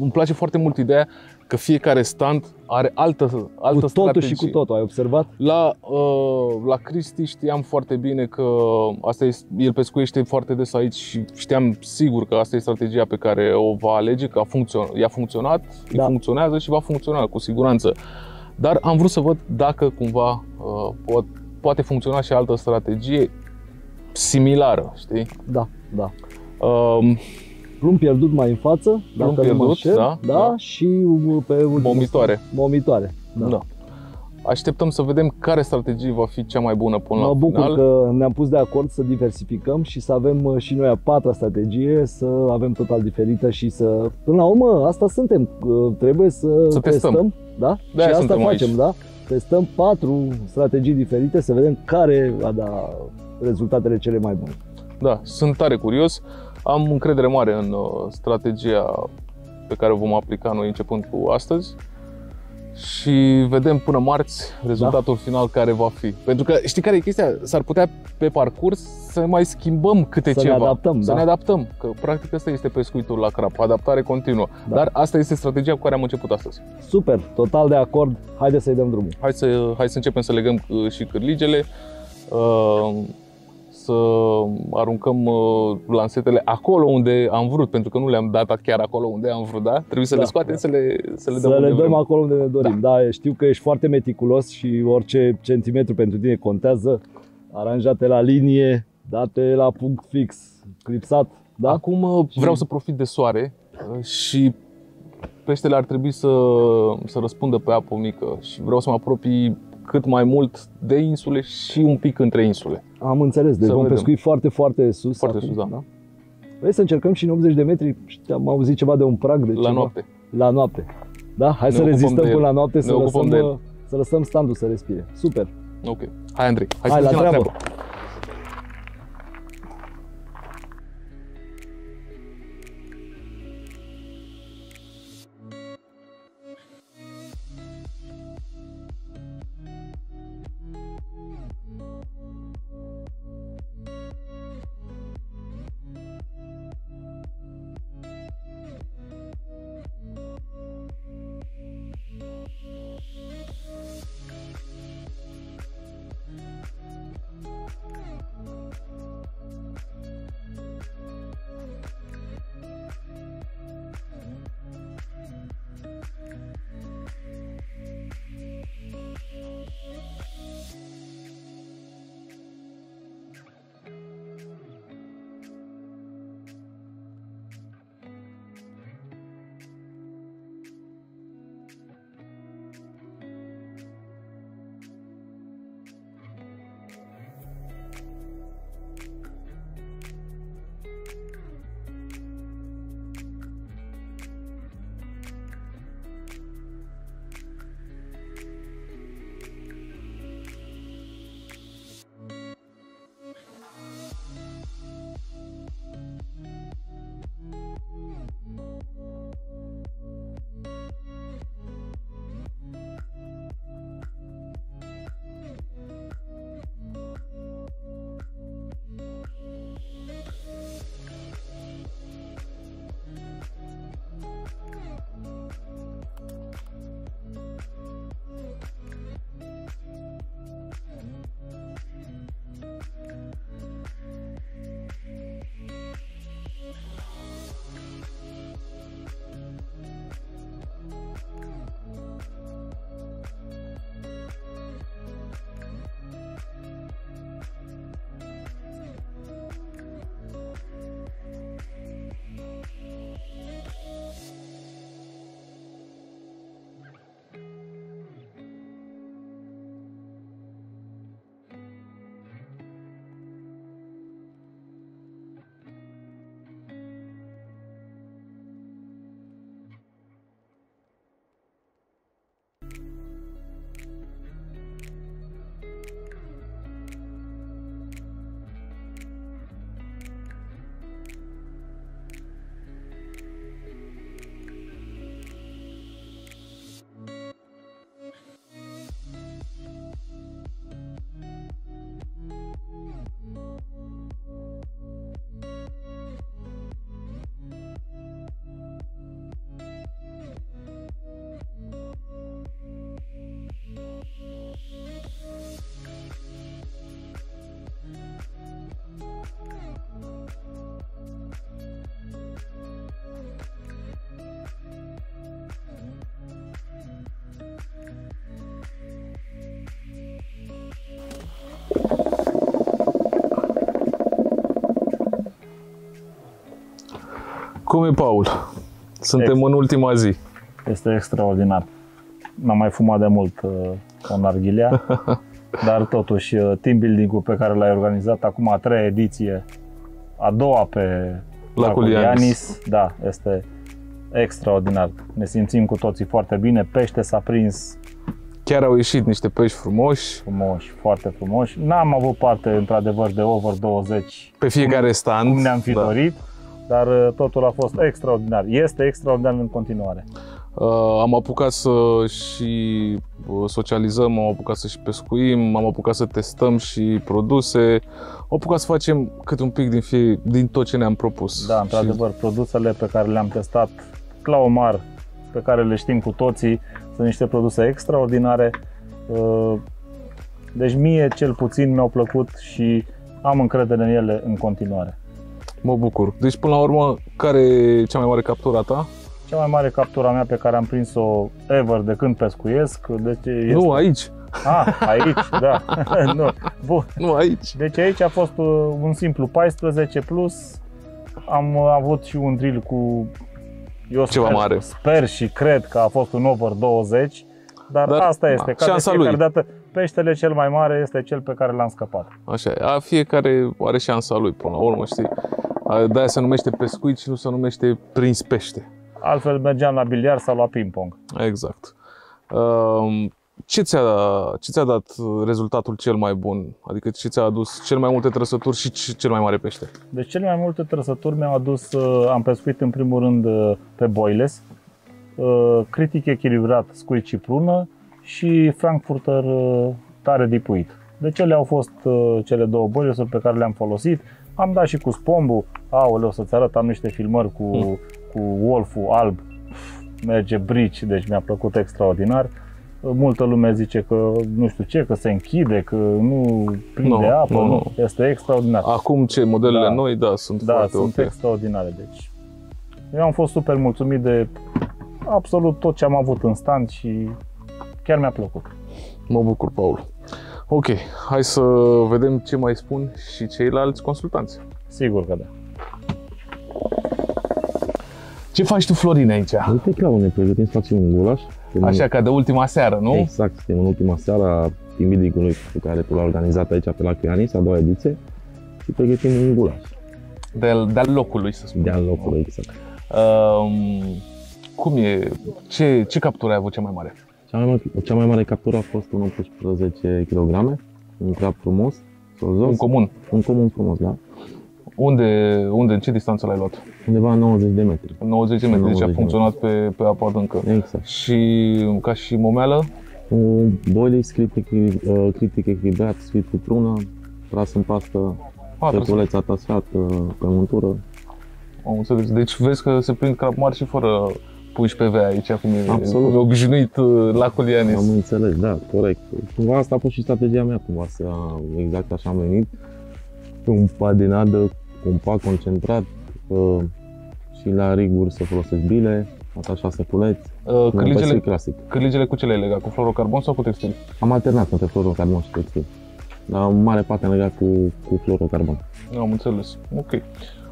Îmi place foarte mult ideea că fiecare stand are altă, altă cu strategie. Cu totul și cu totul, ai observat? La, la Cristi știam foarte bine că asta e, el pescuiește foarte des aici și știam sigur că asta e strategia pe care o va alege, că a funcționat, i-a funcționat, da. îi funcționează și va funcționa cu siguranță. Dar am vrut să văd dacă cumva pot poate funcționa și altă strategie similară, știi? Da, da. Um, Plumb pierdut mai în față, dacă pierdut, nu mă șer, da, da, da, și pe momitoare. Momitoare, da. da. Așteptăm să vedem care strategie va fi cea mai bună până mă la final. Mă bucur că ne-am pus de acord să diversificăm și să avem și noi a patra strategie, să avem total diferită și să... Până la urmă, asta suntem, trebuie să, să testăm. testăm, da? De și asta facem, aici. da? Testăm patru strategii diferite să vedem care va da rezultatele cele mai bune. Da, sunt tare curios. Am încredere mare în strategia pe care o vom aplica noi începând cu astăzi și vedem până marți rezultatul da. final care va fi. Pentru că știi care e chestia? S-ar putea pe parcurs să mai schimbăm câte să ceva. Ne adaptăm, să da. ne adaptăm. Că practic asta este pescuitul la crap, adaptare continuă. Da. Dar asta este strategia cu care am început astăzi. Super, total de acord. Haide să-i dăm drumul. Hai să, hai să începem să legăm și cârligele, să aruncăm lansetele acolo unde am vrut, pentru că nu le-am dat chiar acolo unde am vrut, da? Trebuie să da, le scoatem, da. să le, să le dăm, să unde le dăm acolo unde ne dorim. Da. da, știu că ești foarte meticulos și orice centimetru pentru tine contează. Aranjate la linie, date la punct fix, clipsat, da? Acum și... vreau să profit de soare și peștele ar trebui să, să răspundă pe apă mică și vreau să mă apropii cât mai mult de insule și un pic între insule. Am înțeles, deci să vom vedem. pescui foarte, foarte sus. Foarte acum, sus, da. da? Vrei să încercăm și în optzeci de metri, am auzit ceva de un prag de La ceva. noapte. La noapte, da? Hai ne să rezistăm până la noapte, să lăsăm, de să lăsăm standul să respire. Super! Ok. Hai, Andrei, hai, hai să la treabă! treabă. Cum e, Paul? Suntem Extra. în ultima zi. Este extraordinar. N-am mai fumat de mult uh, ca narghilea, dar totuși uh, team building-ul pe care l-ai organizat acum a treia ediție, a doua pe Lacul Iannis, da, este extraordinar. Ne simțim cu toții foarte bine, pește s-a prins. Chiar au ieșit niște pești frumoși. Frumoși, foarte frumoși. N-am avut parte, într-adevăr, de over douăzeci pe fiecare stand, cum ne-am fi da. dorit, dar totul a fost extraordinar. Este extraordinar în continuare. Uh, am apucat să și socializăm, am apucat să și pescuim, am apucat să testăm și produse, am apucat să facem cât un pic din, fie, din tot ce ne-am propus. Da, într-adevăr, și... produsele pe care le-am testat, Claumar, pe care le știm cu toții, sunt niște produse extraordinare. Deci mie cel puțin mi-au plăcut și am încredere în ele în continuare. Mă bucur. Deci până la urmă, care e cea mai mare captură a ta? Cea mai mare captura mea pe care am prins-o ever de când pescuiesc. Deci este... Nu, aici! Ah, aici, da. Nu. Bun. Nu aici. Deci aici a fost un simplu paisprezece plus. Am avut și un drill cu... Eu sper, Ceva mare. sper și cred că a fost un over douăzeci, dar, dar asta este, da, ca de fiecare dată, peștele cel mai mare este cel pe care l-am scăpat. Așa e, a, fiecare are șansa lui până la urmă, știi? De-aia se numește pescuit și nu se numește prins pește. Altfel mergeam la biliard sau la ping-pong. Exact. Ce ți-a ce ți-a dat rezultatul cel mai bun? Adică ce ți-a adus cel mai multe trăsături și cel mai mare pește? Deci cel mai multe trăsături mi-au adus, am pescuit în primul rând pe boiles, critic echilibrat, squid și prună și Frankfurter tare dipuit. Deci ele au fost cele două boilesuri pe care le-am folosit. Am dat și cu spombul. Aoleu, să-ți arăt, am niște filmări cu, mm. cu wolf-ul alb. Merge brici, deci mi-a plăcut extraordinar. Multă lume zice că nu știu ce, că se închide, că nu prinde no, apă, nu, nu. Este extraordinar. Acum ce modelele da, noi, da, sunt da, foarte sunt okay. extraordinare, deci. Eu am fost super mulțumit de absolut tot ce am avut în stand și chiar mi-a plăcut. Mă bucur, Paul. Ok, hai să vedem ce mai spun și ceilalți consultanți. Sigur că da. Ce faci tu, Florin, aici? Uite, Claune, pregătim să facem un gulaș. Așa ca de ultima seară, nu? Exact, suntem în ultima seară a team building-ului pe care tu l-a organizat aici pe Lacul Iannis, a doua ediție, și pregătim un gulaș. De-al locului, să spun. De-al locului, exact. Um, cum e? Ce, ce captură ai avut cea mai mare? Cea mai mare, cea mai mare captură a fost un optsprezece kilograme, un crab frumos, solzos. Un comun. Un comun frumos, da. Unde, unde, în ce distanță l-ai luat? Undeva în nouăzeci de metri. nouăzeci de metri, deci a funcționat pe, pe apă adâncă. Exact. Și ca și momeală? Uh, Boilex, critic, uh, critic echilibrat, squid cu prună, tras în pastă, cerculeț atasat uh, pe montură. Am înțeles. Deci vezi că se prind crab mari și fără pungi P V aici, cum e, e obișnuit uh, Lacul Iannis. Am înțeles, da, corect. Cumva asta a fost și strategia mea, cumva, să, exact așa am venit. Un padinadă, compact, concentrat uh, și la riguri să folosesc bile, atașat seculeți, uh, cârligele, clasic. Cârligele cu ce le-ai legat? Cu fluorocarbon sau cu textil? Am alternat între fluorocarbon și textil, dar în mare parte am legat cu, cu fluorocarbon. Am înțeles, ok.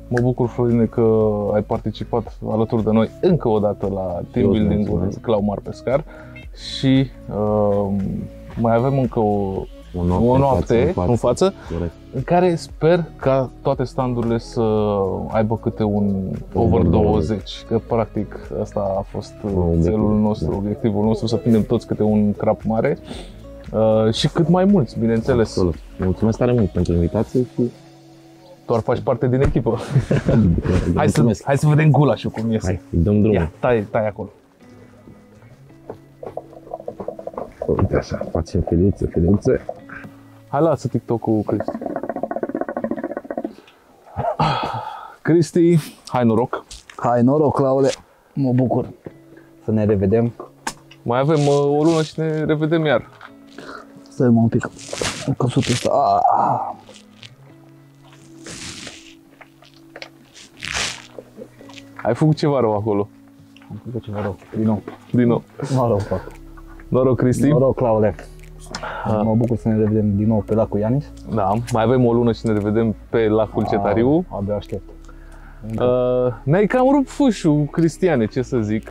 Mă bucur, Florine, că ai participat alături de noi încă o dată la team building-ul Claumar Pescar și uh, mai avem încă o O noapte, o noapte în față, în, față, în care sper ca toate standurile să aibă câte un over douăzeci, că practic asta a fost țelul nostru, obiectivul nostru, să prindem toți câte un crab mare uh, și cât mai mulți, bineînțeles. Absolut. Mulțumesc tare mult pentru invitație și doar faci parte din echipă. Hai, să, hai să vedem gulașul cum iese. Hai, dăm drumul. Ia, tai, tai acolo. Uite așa, facem feliuțe, feliuțe. Hai, lasă TikTok-ul Cristi. Cristi, hai noroc. Hai noroc, Claule. Mă bucur să ne revedem. Mai avem uh, o lună și ne revedem iar. Stai mă un pic. Căsutul ăsta. Ah. Ai făcut ceva rău acolo. Am făcut ceva rău. Din nou. Din nou. M-a rău fac. Noroc, Cristi. Noroc, Claude. A. Mă bucur să ne revedem din nou pe Lacul Iannis. Da, mai avem o lună și ne revedem pe Lacul Cetariu. Abia aștept. Da. Uh, Mi-ai cam rupt fușul, Cristiane, ce să zic.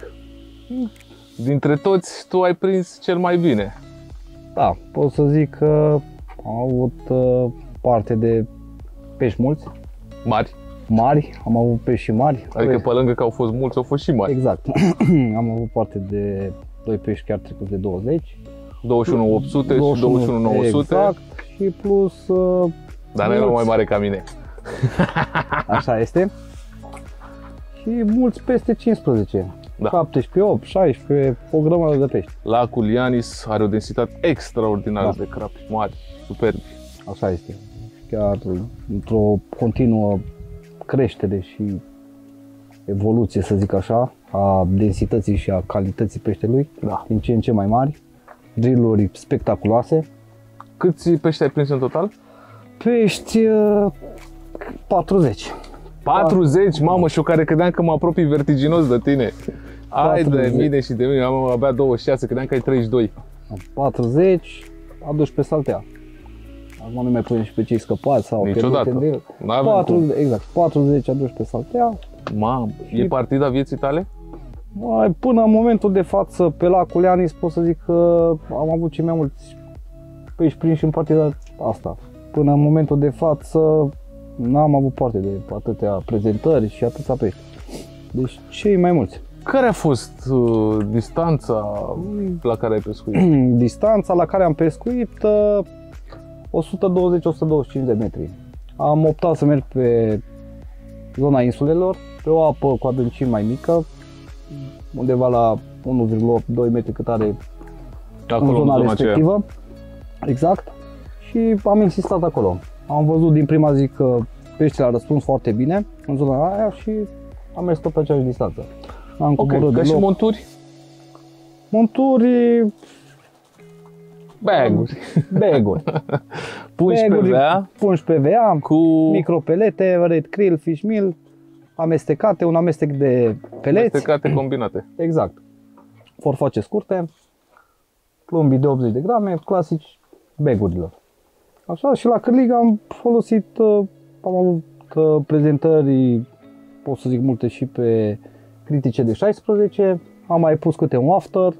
Dintre toți, tu ai prins cel mai bine. Da, pot să zic că am avut parte de pești mulți. Mari. Mari, am avut pești și mari. Adică pe lângă că au fost mulți, au fost și mari. Exact. Am avut parte de doi pești chiar trecut de douăzeci. douăzeci și unu opt sute și douăzeci și unu nouă sute. Exact. Și plus... Uh, Dar nu erau mai mare ca mine. Așa este. Și mulți peste cincisprezece. Da. șaptesprezece, opt, șaisprezece, o grămadă de pești. Lacul Iannis are o densitate extraordinară, da, de crapi mari, superbi. Așa este. Chiar într-o continuă creștere și evoluție, să zic așa, a densității și a calității peștelui, da, din ce în ce mai mari, drilluri spectaculoase. Câți pești ai prins în total? Pești patruzeci. patruzeci? Mamă, și eu care credeam că mă apropii vertiginos de tine. Ai de mine și de mine, am abia douăzeci și șase, credeam că ai treizeci și doi. patruzeci, aduci pe saltea. Acum nu mai punem și pe cei scăpați sau niciodată. Pe patruzeci, exact, patruzeci aduci pe saltea. Mamă, e partida vieții tale? Mai, până în momentul de față, pe Lacul Iannis, pot să zic că am avut cei mai mulți pești prinși în partida asta. Până în momentul de față, n-am avut parte de atâtea prezentări și atâția pești. Deci cei mai mulți. Care a fost uh, distanța la care ai pescuit? Distanța la care am pescuit uh, o sută douăzeci - o sută douăzeci și cinci de metri. Am optat să merg pe zona insulelor, pe o apă cu adâncime mai mică, undeva la unu virgulă opt doi metri cât are acolo, în zona respectivă. Aceea. Exact. Și am insistat acolo. Am văzut din prima zi că peștele a răspuns foarte bine în zona aia și am mers tot pe aceeași distanță. Am coborât okay, ca și monturi? Monturi... Baguri. Baguri. Pungi P V A. Pungi P V A cu micropelete, Red Krill, Fishmeal, amestecate, un amestec de peleți. Amestecate combinate. Exact. Forface scurte, plumbii de optzeci de grame, clasici bagurilor. Așa, și la cârlig am folosit, am avut prezentări, pot să zic multe, și pe critice de șaisprezece, am mai pus câte un after,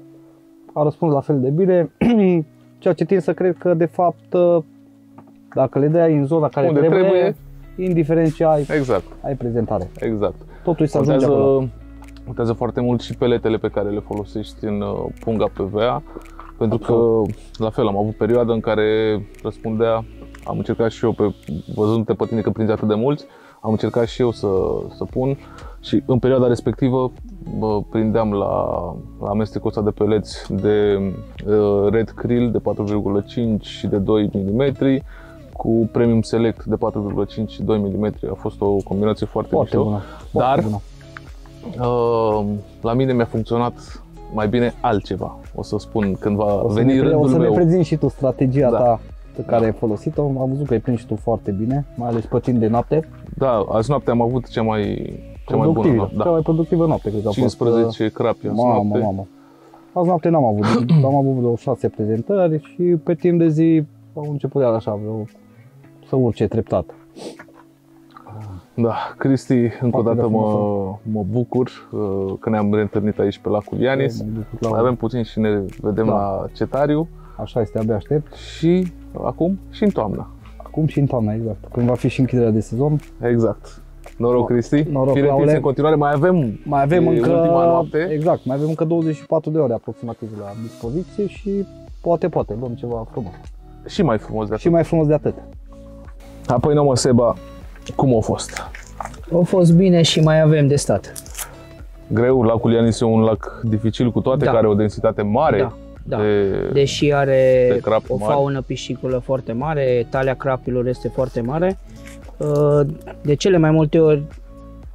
a răspuns la fel de bine, ceea ce tind să cred că de fapt, dacă le dai în zona care trebuie, trebuie, indiferent ce ai, exact, ai prezentare. Exact. Totul se ajunge acolo. Contează foarte mult și peletele pe care le folosești în punga P V A. Pentru că, la fel, am avut perioada în care răspundea, am încercat și eu, pe, văzându-te pe tine că prinzi atât de mulți, am încercat și eu să, să pun și în perioada respectivă bă, prindeam la, la amestecul ăsta de peleți de uh, Red Krill de patru virgulă cinci și de doi milimetri cu Premium Select de patru virgulă cinci și doi milimetri. A fost o combinație foarte, foarte mișto, bună, foarte dar bună. Uh, la mine mi-a funcționat mai bine altceva, o să spun când va veni rândul meu. O să ne prezint și tu strategia da. ta pe care da. ai folosit-o, am văzut că ai prins și tu foarte bine, mai ales pătind de noapte. Da, azi noapte am avut cea mai, cea mai bună noapte. Da. Cea mai productivă noapte, cred că a fost. cincisprezece crapi azi noapte. Mamă, mamă. Azi noapte n-am avut, am avut vreo șase prezentări și pe timp de zi au început de așa vreo să urce treptat. Da, Cristi, încă o dată mă, mă bucur uh, că ne-am reîntâlnit aici pe Lacul Iannis. Mai avem puțin și ne vedem da. la cetariu. Așa este, abia aștept. Și acum și în toamnă. Acum și în toamnă, exact. Când va fi și închiderea de sezon. Exact. Noroc, Cristi. Noroc, Laule. În continuare mai avem, mai avem încă ultima noapte. Exact, mai avem încă douăzeci și patru de ore aproximativ la dispoziție și poate, poate, luăm ceva frumos. Și mai frumos de atât. Și mai frumos de atât. Apoi, nu mă, Seba. Cum a fost? A fost bine și mai avem de stat. Greu, Lacul Iannis este un lac dificil cu toate, da. care are o densitate mare. Da, da. De, Deși are de o faună piscicolă foarte mare, talia crapilor este foarte mare. De cele mai multe ori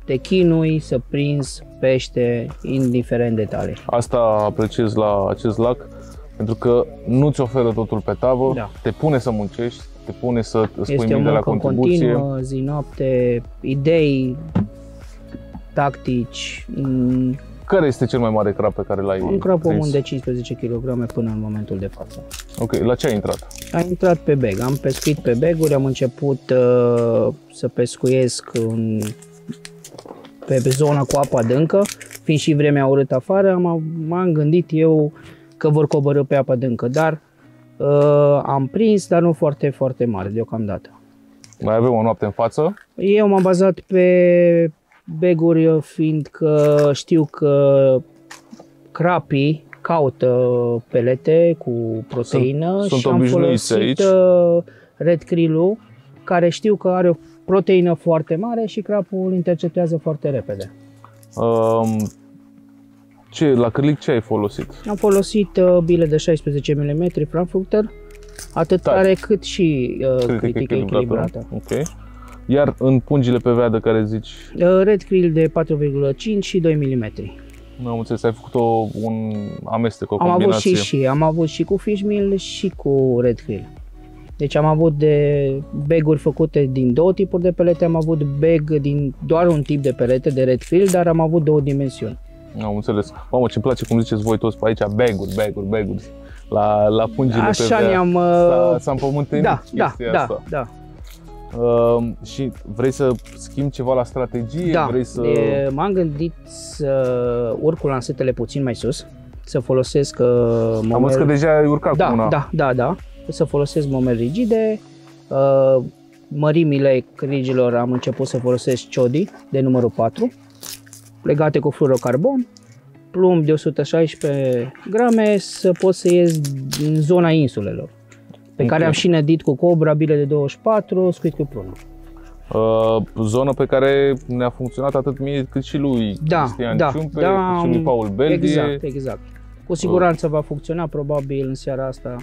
te chinui să prinzi pește indiferent de talie. Asta apreciez la acest lac, pentru că nu-ți oferă totul pe tavă, da. te pune să muncești, te pune să îți pui mii de la contribuție. Este o muncă continuă, zi, noapte, idei, tactici. Care este cel mai mare crap pe care l-ai prins? Un crap omul de cincisprezece kg până în momentul de față. Ok, la ce ai intrat? Am intrat pe bag. Am pescuit pe baguri, am început uh, să pescuiesc în pe, pe zona cu apă adâncă, fiind și vremea urâtă afară, m-am gândit eu că vor coborî pe apă adâncă, dar uh, am prins, dar nu foarte, foarte mare deocamdată. Mai avem o noapte în față? Eu m-am bazat pe beguri, fiindcă știu că crapii caută pelete cu proteină sunt, și sunt am folosit aici Red Krill-ul, care știu că are o proteină foarte mare și crapul interceptează foarte repede. Um, ce, la crilic ce ai folosit? Am folosit uh, bile de șaisprezece milimetri Frankfurter, atât tare cât și uh, critică, critică echilibrată. echilibrată. Okay. Iar în pungile pe veadă care zici? Uh, Red Krill de patru virgulă cinci și doi milimetri. Nu am înțeles, ai făcut o, un amestec, o combinație. Am avut și, și, am avut și cu Fishmeal și cu Red Krill. Deci am avut de baguri făcute din două tipuri de pelete, am avut bag din doar un tip de pelete de Red Krill, dar am avut două dimensiuni. Am înțeles. Mamă, ce-mi place cum ziceți voi toți pe aici, baguri, baguri, baguri. La, la pungile pe vea. Așa ne-am... S-a împământenit da, chestia da, asta. Da, da. Uh, și vrei să schimbi ceva la strategie? Da, vrei să... m-am gândit să urc cu lansetele puțin mai sus, să folosesc... Uh, am văzut că deja ai urcat da, cu una. Da, da, da. Să folosesc momeli rigide, uh, mărimile rigilor am început să folosesc Ciodi de numărul patru, legate cu fluorocarbon, plumb de o sută șaisprezece grame, să pot să ies în zona insulelor, pe okay. care am și nedit cu Cobra, bile de douăzeci și patru, Squid Căpșuni. Uh, zonă pe care ne-a funcționat atât mie cât și lui da, Cristian da, Ciumpe, da, și lui Paul Beldie. Exact, exact. Cu siguranță uh. va funcționa, probabil în seara asta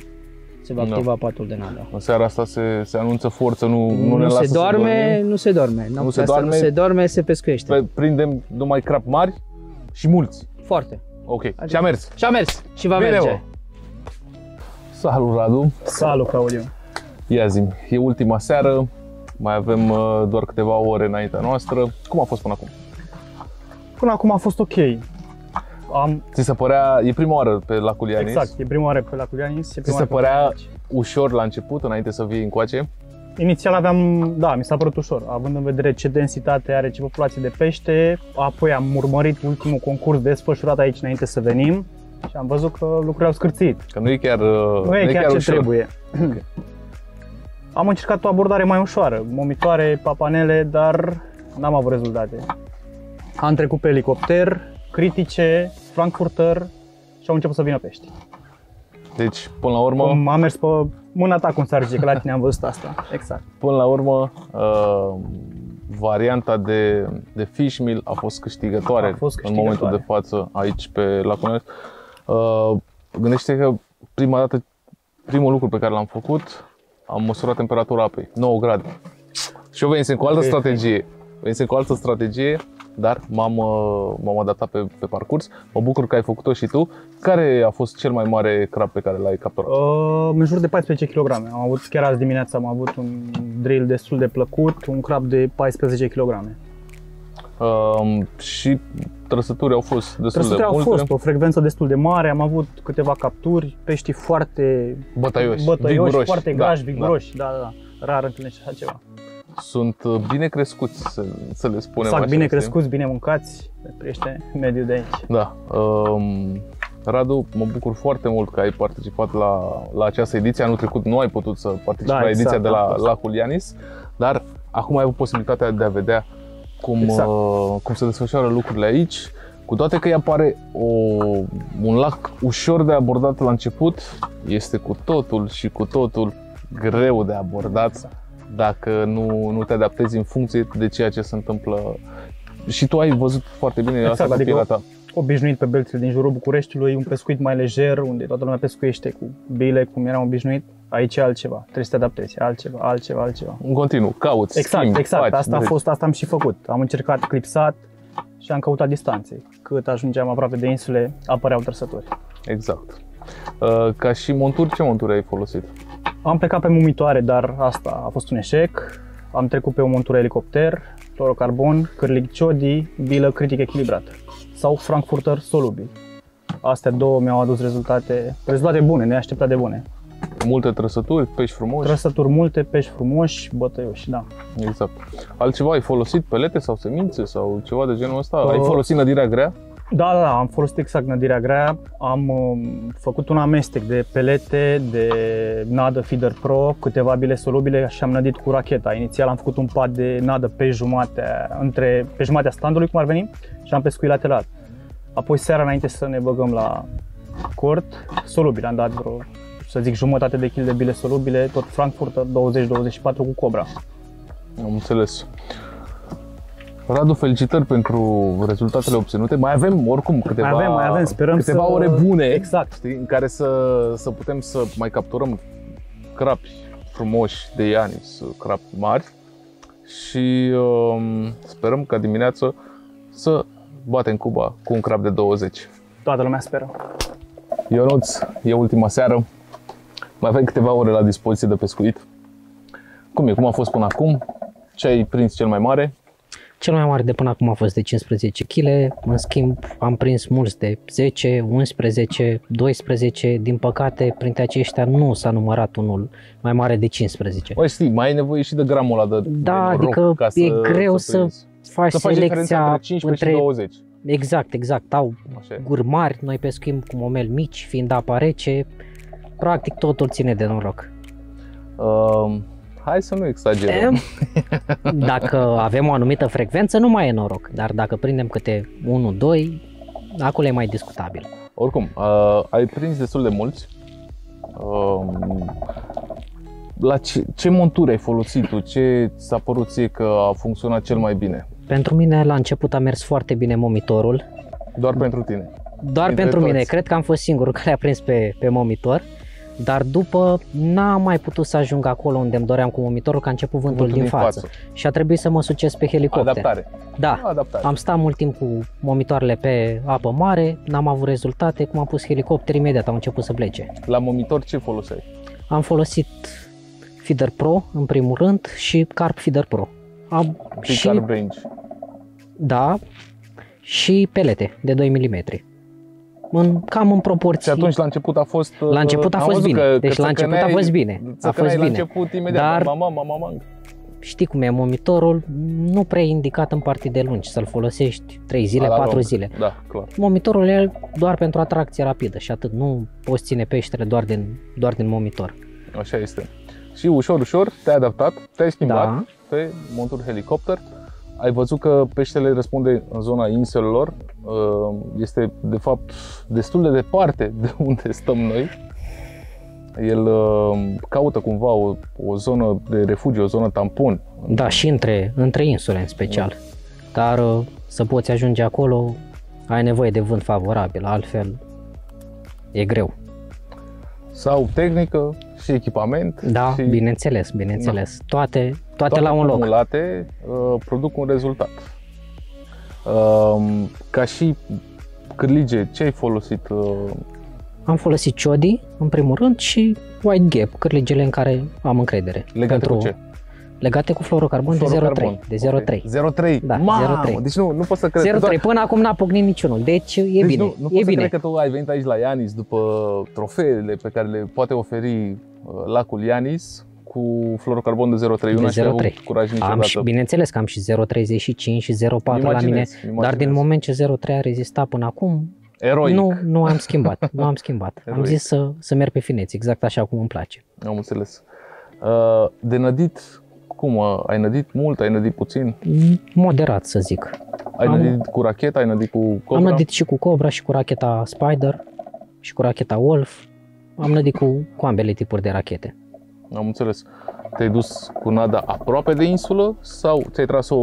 se va activa da. patul de NADA. În seara asta se, se anunță forță, nu, nu, nu ne lasă se doarme, să nu se doarme, nu se doarme, nu se doarme, se pescuiește. Pe, prindem numai crap mari și mulți. Foarte. Ok, adică. și-a mers. Și-a mers și va Bine merge. Bă. Salut, Radu. Salut, Claudiu. Ia zi-mi, e ultima seară, mai avem uh, doar câteva ore înaintea noastră. Cum a fost până acum? Până acum a fost ok. Am... Ți se părea, e prima oară pe Lacul Iannis. Exact, e prima oară pe Lacul Iannis. Ți se părea ușor la început, înainte să vii încoace? Inițial aveam, da, mi s-a părut ușor, având în vedere ce densitate are, ce populație de pește. Apoi am urmărit ultimul concurs desfășurat aici înainte să venim și am văzut că lucrurile au scârțit. Că nu e chiar Nu e chiar, chiar ce ușor. trebuie. Okay. Am încercat o abordare mai ușoară, momitoare, papanele, dar n-am avut rezultate. Am trecut pe elicopter, critice, Frankfurter și au început să vină pești. Deci, până la urmă... Cum am mers pe mâna ta, cum s-ar zice, că la tine am văzut asta. Exact. Până la urmă, uh, varianta de, de Fishmeal a fost câștigătoare, a fost câștigătoare în momentul de față aici pe Lacul Iannis. Uh, Gândește-te că prima dată, primul lucru pe care l-am făcut, am măsurat temperatura apei, nouă grade. Și eu venisem cu altă okay. strategie. Venisem cu altă strategie. Dar m-am adaptat pe, pe parcurs. Mă bucur că ai făcut-o și tu. Care a fost cel mai mare crab pe care l-ai capturat? Uh, în jur de paisprezece kilograme. Am avut, chiar azi dimineața am avut un drill destul de plăcut, un crab de paisprezece kilograme. Uh, și trăsături au fost destul trăsături de multe. Trăsături au fost, o frecvență destul de mare. Am avut câteva capturi, pești foarte bătaioși, bătaioși viguroși, foarte grași, da, viguroși. Da. Da, da, rar întâlnești așa ceva. Sunt bine crescuți, să, să le spunem Sac așa. bine crescuți, bine mâncați, pește mediu de aici. Da. Um, Radu, mă bucur foarte mult că ai participat la, la această ediție. Anul trecut nu ai putut să participi da, la exact, ediția da, de la Lacul Iannis, dar acum ai avut posibilitatea de a vedea cum, exact. uh, cum se desfășoară lucrurile aici. Cu toate că îi apare o, un lac ușor de abordat la început, este cu totul și cu totul greu de abordat. Exact. Dacă nu, nu te adaptezi în funcție de ceea ce se întâmplă. Și tu ai văzut foarte bine exact, asta adică cu ta. Obișnuit pe belțile din jurul Bucureștiului, un pescuit mai lejer, unde toată lumea pescuiește cu bile, cum eram obișnuit. Aici e altceva, trebuie să te adaptezi, altceva, altceva, altceva. În continuu, cauți, Exact, schimbi, exact, faci, asta direct. a fost, asta am și făcut. Am încercat clipsat și am căutat distanțe. Cât ajungeam aproape de insule, apăreau trăsături. Exact. Ca și monturi, ce monturi ai folosit? Am plecat pe mumitoare, dar asta a fost un eșec. Am trecut pe o montură elicopter, fluorocarbon, cârlig Ciodi, bilă critică echilibrată sau Frankfurter solubil. Astea două mi-au adus rezultate, rezultate bune, neașteptate de bune. Multe trăsături, pești frumoși. Trăsături multe, pești frumoși, bătăioși, da. Exact. Altceva, ai folosit pelete sau semințe sau ceva de genul ăsta? Uh, ai folosit nădirea grea? Da, da, da, am folosit exact nădirea grea. Am uh, făcut un amestec de pelete, de NADA Feeder Pro, câteva bile solubile și am nădit cu racheta. Inițial am făcut un pad de nadă pe jumatea, între, pe jumatea standului, cum ar veni, și am pescuit lateral. Apoi seara, înainte să ne băgăm la cort, solubil, am dat vreo, să zic, jumătate de kil de bile solubile, tot Frankfurter, douăzeci douăzeci și patru cu Cobra. Am înțeles. Radu, felicitări pentru rezultatele obținute. Mai avem, oricum, câteva, mai avem, mai avem. Sperăm câteva să... ore bune, exact, știi, în care să, să putem să mai capturăm crapi frumoși de Iannis, crapi mari, și um, sperăm ca dimineață să batem cuba cu un crap de douăzeci. Toată lumea speră. Ionuț, e ultima seară. Mai avem câteva ore la dispoziție de pescuit. Cum e? Cum a fost până acum? Ce ai prins cel mai mare? Cel mai mare de până acum a fost de cincisprezece kilograme, în schimb am prins mulți de zece, unsprezece, doisprezece, din păcate printre aceștia nu s-a numărat unul mai mare de cincisprezece. Băi, știi, mai ai nevoie și de gramul ăla de, da, de noroc, adică ca să, e greu să, să faci să selecția între cincisprezece și douăzeci. Exact, exact, au guri mari, noi pescuim cu momeli mici, fiind apa rece, practic totul ține de noroc. Uh... Hai să nu exagerăm. Dacă avem o anumită frecvență, nu mai e noroc, dar dacă prindem câte unu doi, acolo e mai discutabil. Oricum, uh, ai prins destul de mulți. Uh, la ce, ce montură ai folosit tu? Ce ți-a părut ție că a funcționat cel mai bine? Pentru mine, la început a mers foarte bine momitorul. Doar pentru tine? Doar Dintre pentru toți. mine. Cred că am fost singurul care a prins pe, pe momitor. Dar după n-am mai putut să ajung acolo unde îmi doream cu momitorul, că a început vântul, vântul din, din față. față și a trebuit să mă succes pe helicopter. Adaptare. Da, Adaptare. Am stat mult timp cu momitoarele pe apă mare, n-am avut rezultate, cum am pus helicopter, imediat au început să plece. La momitor ce foloseai? Am folosit Feeder Pro în primul rând și Carp Feeder Pro. Am și Carp Range. Da, și pelete de doi milimetri. În, cam în proporție. Și atunci la început a fost La început a fost bine. Că, deci că la început a fost bine. A fost bine. Început imediat. Dar mama, mama, mama. Știi cum e, momitorul nu prea e indicat în partide lungi să-l folosești trei zile, patru zile. Da, clar. Momitorul e doar pentru atracție rapidă și atât, nu poți ține peștele doar din doar din momitor. Așa este. Și ușor, ușor te-ai adaptat, te-ai schimbat, da, pe monturi helicopter. Ai văzut că peștele răspunde în zona inselelor, este de fapt destul de departe de unde stăm noi. El caută cumva o, o zonă de refugiu, o zonă tampon. Da, și între, între insule în special. Dar să poți ajunge acolo, ai nevoie de vânt favorabil, altfel e greu. Sau tehnică și echipament. Da, și... bineînțeles, bineînțeles. Da. Toate, toate la un loc. Toate uh, produc un rezultat. Uh, ca și cârlige, ce ai folosit? Uh... Am folosit Ciodi, în primul rând, și White Gape, cârligele în care am încredere. Legate pentru... cu ce? Legate cu fluorocarbon, fluorocarbon de zero virgulă trei. Okay. zero virgulă trei? Da, Mam, zero virgulă trei. Deci nu, nu pot să cred. zero virgulă trei, doar... până acum n-a pocnit niciunul, deci e deci bine. Nu, nu e pot bine. Să cred că tu ai venit aici la Iannis după trofeele pe care le poate oferi Lacul Iannis cu fluorocarbon de zero virgulă trei. Nu am curaj niciodată. Am și, bineînțeles că am și zero virgulă treizeci și cinci și zero virgulă patru la mine, imaginez. Dar din moment ce zero virgulă trei a rezistat până acum, eroic. Nu, nu am schimbat, nu am schimbat. Eroic. Am zis să, să merg pe fineți, exact așa cum îmi place. Am înțeles. Uh, de nădit, cum? Ai nădit mult? Ai nădit puțin? Moderat, să zic. Ai am... nădit cu racheta? Ai nădit cu Cobra? Am nădit și cu Cobra, și cu racheta Spider, și cu racheta Wolf. Am nădit cu, cu ambele tipuri de rachete. Am înțeles. Te-ai dus cu nada aproape de insulă sau ți-ai tras o,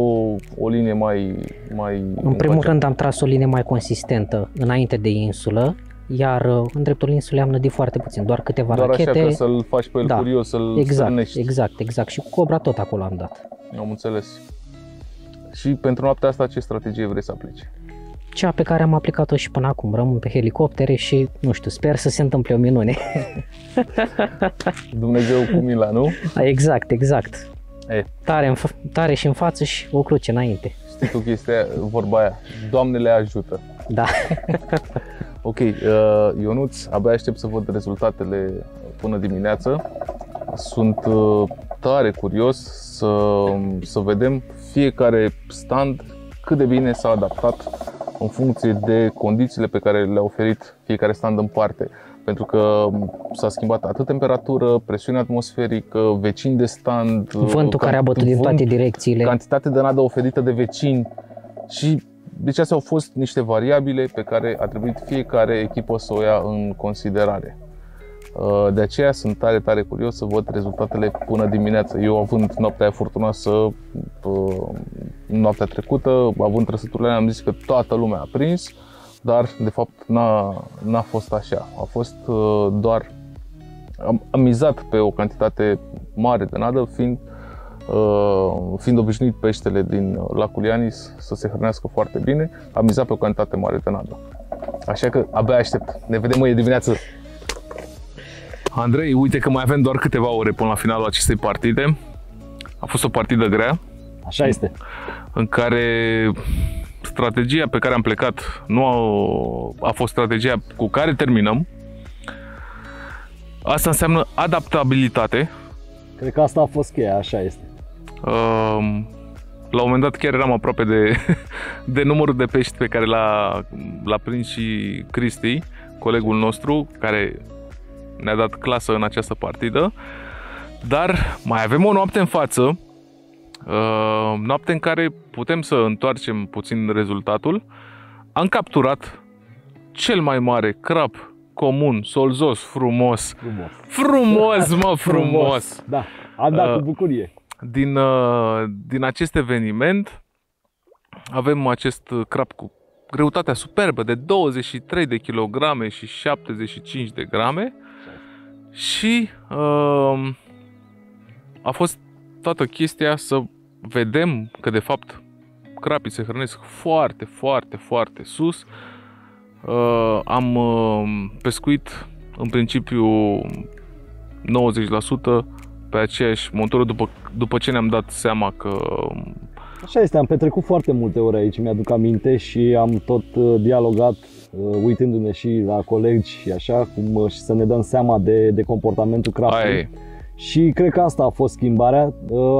o linie mai... mai în primul împace? rând am tras o linie mai consistentă înainte de insulă, iar în dreptul insulei am nădit foarte puțin, doar câteva doar rachete. Doar așa, să-l faci pe el, da, curios, să-l exact, strânești. Exact, exact. Și cu Cobra tot acolo am dat. Am înțeles. Și pentru noaptea asta ce strategie vrei să aplici? Cea pe care am aplicat-o și până acum. Rămân pe helicoptere și, nu știu, sper să se întâmple o minune. Dumnezeu cu mila, nu? Exact, exact. E. Tare, în tare și în față și o cruce înainte. Știi tu chestia, vorba aia, Doamne le ajută. Da. Ok, uh, Ionuț, abia aștept să văd rezultatele până dimineață. Sunt tare curios să, să vedem fiecare stand cât de bine s-a adaptat în funcție de condițiile pe care le-a oferit fiecare stand în parte. Pentru că s-a schimbat atât temperatură, presiune atmosferică, vecini de stand, vântul care a bătut din toate direcțiile, cantitatea de nadă oferită de vecini și deci astea au fost niște variabile pe care a trebuit fiecare echipă să o ia în considerare. De aceea sunt tare, tare curios să văd rezultatele până dimineață. Eu având noaptea furtunoasă, noaptea trecută, având trăsăturile alea, am zis că toată lumea a prins, dar de fapt n-a fost așa. A fost doar... Am, am mizat pe o cantitate mare de nadă, fiind, fiind obișnuit peștele din Lacul Iannis să se hrănească foarte bine, am mizat pe o cantitate mare de nadă. Așa că abia aștept. Ne vedem mâine dimineață! Andrei, uite că mai avem doar câteva ore până la finalul acestei partide. A fost o partidă grea. Așa este. În care strategia pe care am plecat nu a, a fost strategia cu care terminăm. Asta înseamnă adaptabilitate. Cred că asta a fost cheia, așa este. Um, la un moment dat chiar eram aproape de, de numărul de pești pe care l-a prins și Cristi, colegul nostru, care ne-a dat clasă în această partidă, dar mai avem o noapte în față, noapte în care putem să întoarcem puțin rezultatul. Am capturat cel mai mare crap comun, solzos, frumos, frumos, frumos mă, frumos, frumos. Da, am dat cu bucurie. Din, din acest eveniment avem acest crap cu greutatea superbă de douăzeci și trei de kilograme și șaptezeci și cinci de grame. Și uh, a fost toată chestia să vedem că de fapt crapii se hrănesc foarte, foarte, foarte sus. Uh, am uh, pescuit în principiu nouăzeci la sută pe aceeași montură după, după ce ne-am dat seama că... Așa este, am petrecut foarte multe ore aici, mi-aduc aminte și am tot dialogat uitându-ne și la colegi și așa, cum și să ne dăm seama de, de comportamentul crapului. Și cred că asta a fost schimbarea.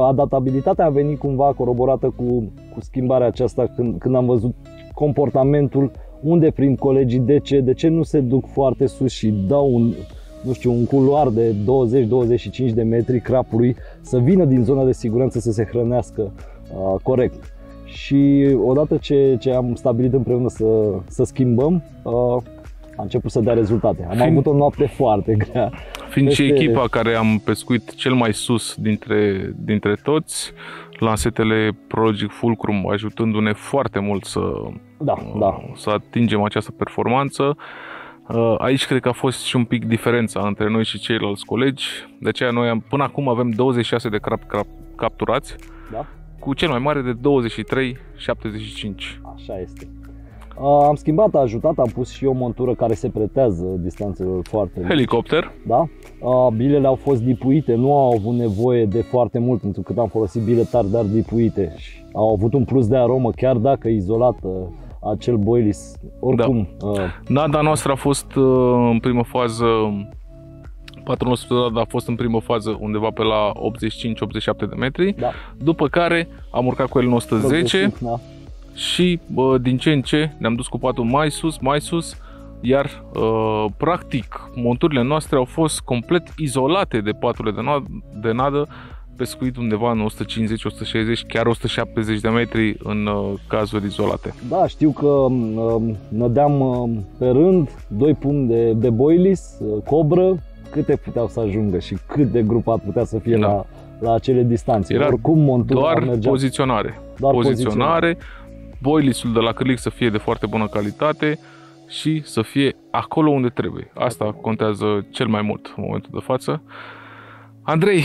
Adaptabilitatea a venit cumva coroborată cu, cu schimbarea aceasta când, când am văzut comportamentul, unde prind colegii, de ce, de ce nu se duc foarte sus și dau un, nu știu, un culoar de douăzeci douăzeci și cinci de metri crapului să vină din zona de siguranță să se hrănească uh, corect. Și odată ce, ce am stabilit împreună să, să schimbăm, uh, am început să dea rezultate. Am fiind, avut o noapte foarte grea. Fiind peste... și echipa care am pescuit cel mai sus dintre, dintre toți, lansetele ProLogic Fulcrum ajutându-ne foarte mult să, da, uh, da. să atingem această performanță. Uh, aici cred că a fost și un pic diferența între noi și ceilalți colegi. De aceea noi am, până acum avem douăzeci și șase de crap capturați. Da. Cu cel mai mare de douăzeci și trei șaptezeci și cinci. Așa este. Am schimbat, ajutat, am pus și o montură care se pretează distanțelor foarte mici. Helicopter. Da. Bilele au fost dipuite, nu au avut nevoie de foarte mult, pentru că am folosit bile tari, dar dipuite. Au avut un plus de aromă, chiar dacă izolată, acel boilies. Oricum. Da. Uh... Nada noastră a fost în primă fază, patru nostru nada a fost în primă fază undeva pe la optzeci și cinci optzeci și șapte de metri, da. După care am urcat cu el în o sută zece, da. Și bă, din ce în ce ne-am dus cu patul mai sus, mai sus, iar uh, practic monturile noastre au fost complet izolate de paturile de, na- de nadă, pescuit undeva în o sută cincizeci o sută șaizeci, chiar o sută șaptezeci de metri în uh, cazuri izolate. Da, știu că uh, nădeam uh, pe rând doi pumni de, de boilies, uh, Cobra, câte puteau să ajungă și cât de grupat putea să fie, da. la, la acele distanțe. Era oricum montura doar mergea... poziționare. Doar poziționare, poziționare. Boilisul de la Crill să fie de foarte bună calitate și să fie acolo unde trebuie. Asta contează cel mai mult în momentul de față. Andrei,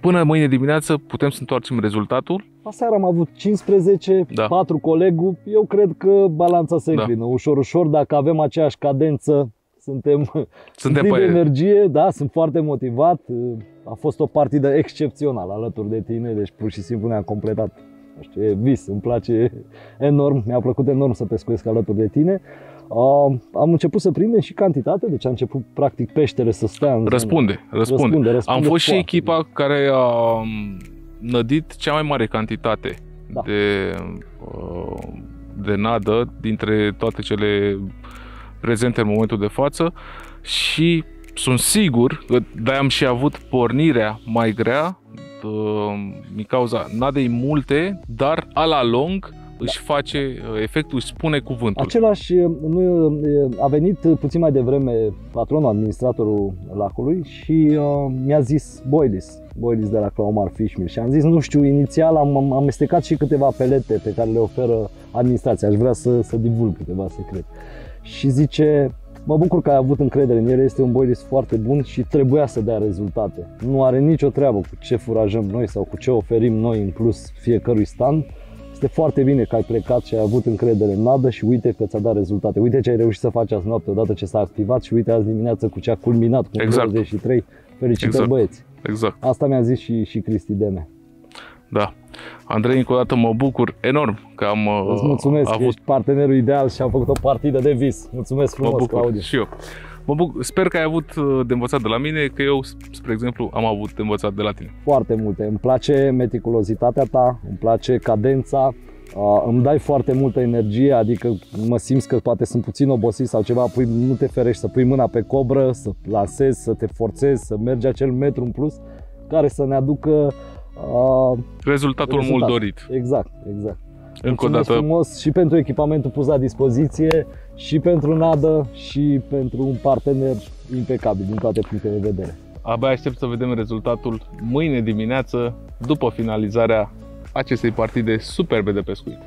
până mâine dimineață putem să întoarcem rezultatul. Aseară am avut cincisprezece, da. patru colegul. Eu cred că balanța se înclină, da. ușor, ușor, dacă avem aceeași cadență. Suntem, Suntem plini de energie, da, sunt foarte motivat. A fost o partidă excepțională alături de tine, deci pur și simplu ne-am completat. Nu știu, e vis, îmi place enorm, mi-a plăcut enorm să pescuiesc alături de tine. Uh, am început să prindem și cantitate, deci a început practic peștele să stea în răspunde, răspunde. Răspunde, răspunde. Am fost foarte. Și echipa care a nădit cea mai mare cantitate da. de, uh, de nadă dintre toate cele prezente în momentul de față și sunt sigur că de-aia am și avut pornirea mai grea din cauza nadei multe, dar a la lung își face efectul, își spune cuvântul. Același, nu, a venit puțin mai devreme patronul, administratorul lacului și uh, mi-a zis Boilis, Boilis de la Claumar Fishmeal și am zis, nu știu, inițial am amestecat și câteva pelete pe care le oferă administrația, aș vrea să, să divulg câteva secrete. Și zice, mă bucur că ai avut încredere în ele, este un boilis foarte bun și trebuia să dea rezultate. Nu are nicio treabă cu ce furajăm noi sau cu ce oferim noi în plus fiecărui stand. Este foarte bine că ai plecat și ai avut încredere în nadă și uite că ți-a dat rezultate. Uite ce ai reușit să faci azi noapte odată ce s-a activat și uite azi dimineață cu ce a culminat cu exact. douăzeci și trei. Felicitări exact. Băieți! Exact. Asta mi-a zis și, și Cristi Deme. Da. Andrei, încă o dată mă bucur enorm că am Îți mulțumesc, avut... ești partenerul ideal și am făcut o partidă de vis. Mulțumesc frumos, Claudiu. Și eu. Mă bucur. Sper că ai avut de învățat de la mine, că eu, spre exemplu, am avut de învățat de la tine. Foarte multe. Îmi place meticulozitatea ta, îmi place cadența, îmi dai foarte multă energie, adică mă simți că poate sunt puțin obosit sau ceva, pui, nu te ferești să pui mâna pe cobră, să lansezi, să te forțezi, să mergi acel metru în plus, care să ne aducă Uh, rezultatul rezultat. mult dorit. Exact, exact. Încă o dată frumos și pentru echipamentul pus la dispoziție, și pentru nadă, și pentru un partener impecabil din toate punctele de vedere. Abia aștept să vedem rezultatul mâine dimineață, după finalizarea acestei partide superbe de pescuit.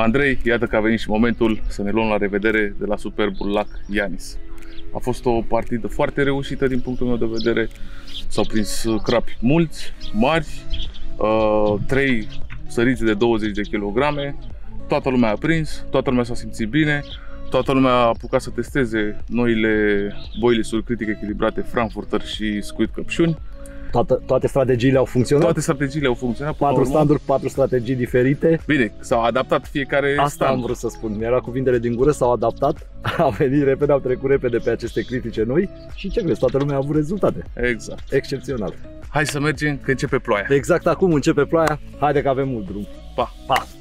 Andrei, iată că a venit și momentul să ne luăm la revedere de la superbul lac Iannis. A fost o partidă foarte reușită din punctul meu de vedere. S-au prins crapi mulți, mari, trei săriți de douăzeci de kilograme. Toată lumea a prins, toată lumea s-a simțit bine, toată lumea a apucat să testeze noile boilisuri critic echilibrate Frankfurter și Squid Căpșuni. Toată, toate strategiile au funcționat? Toate strategiile au funcționat. Patru standuri, patru strategii diferite. Bine, s-au adaptat fiecare Asta stand. Am vrut să spun. Mi-a luat cuvintele din gură, s-au adaptat, au venit repede, au trecut repede pe aceste critice noi și ce crezi, toată lumea a avut rezultate. Exact. Excepțional. Hai să mergem că începe ploaia. Exact acum începe ploaia, haide că avem mult drum. Pa! Pa!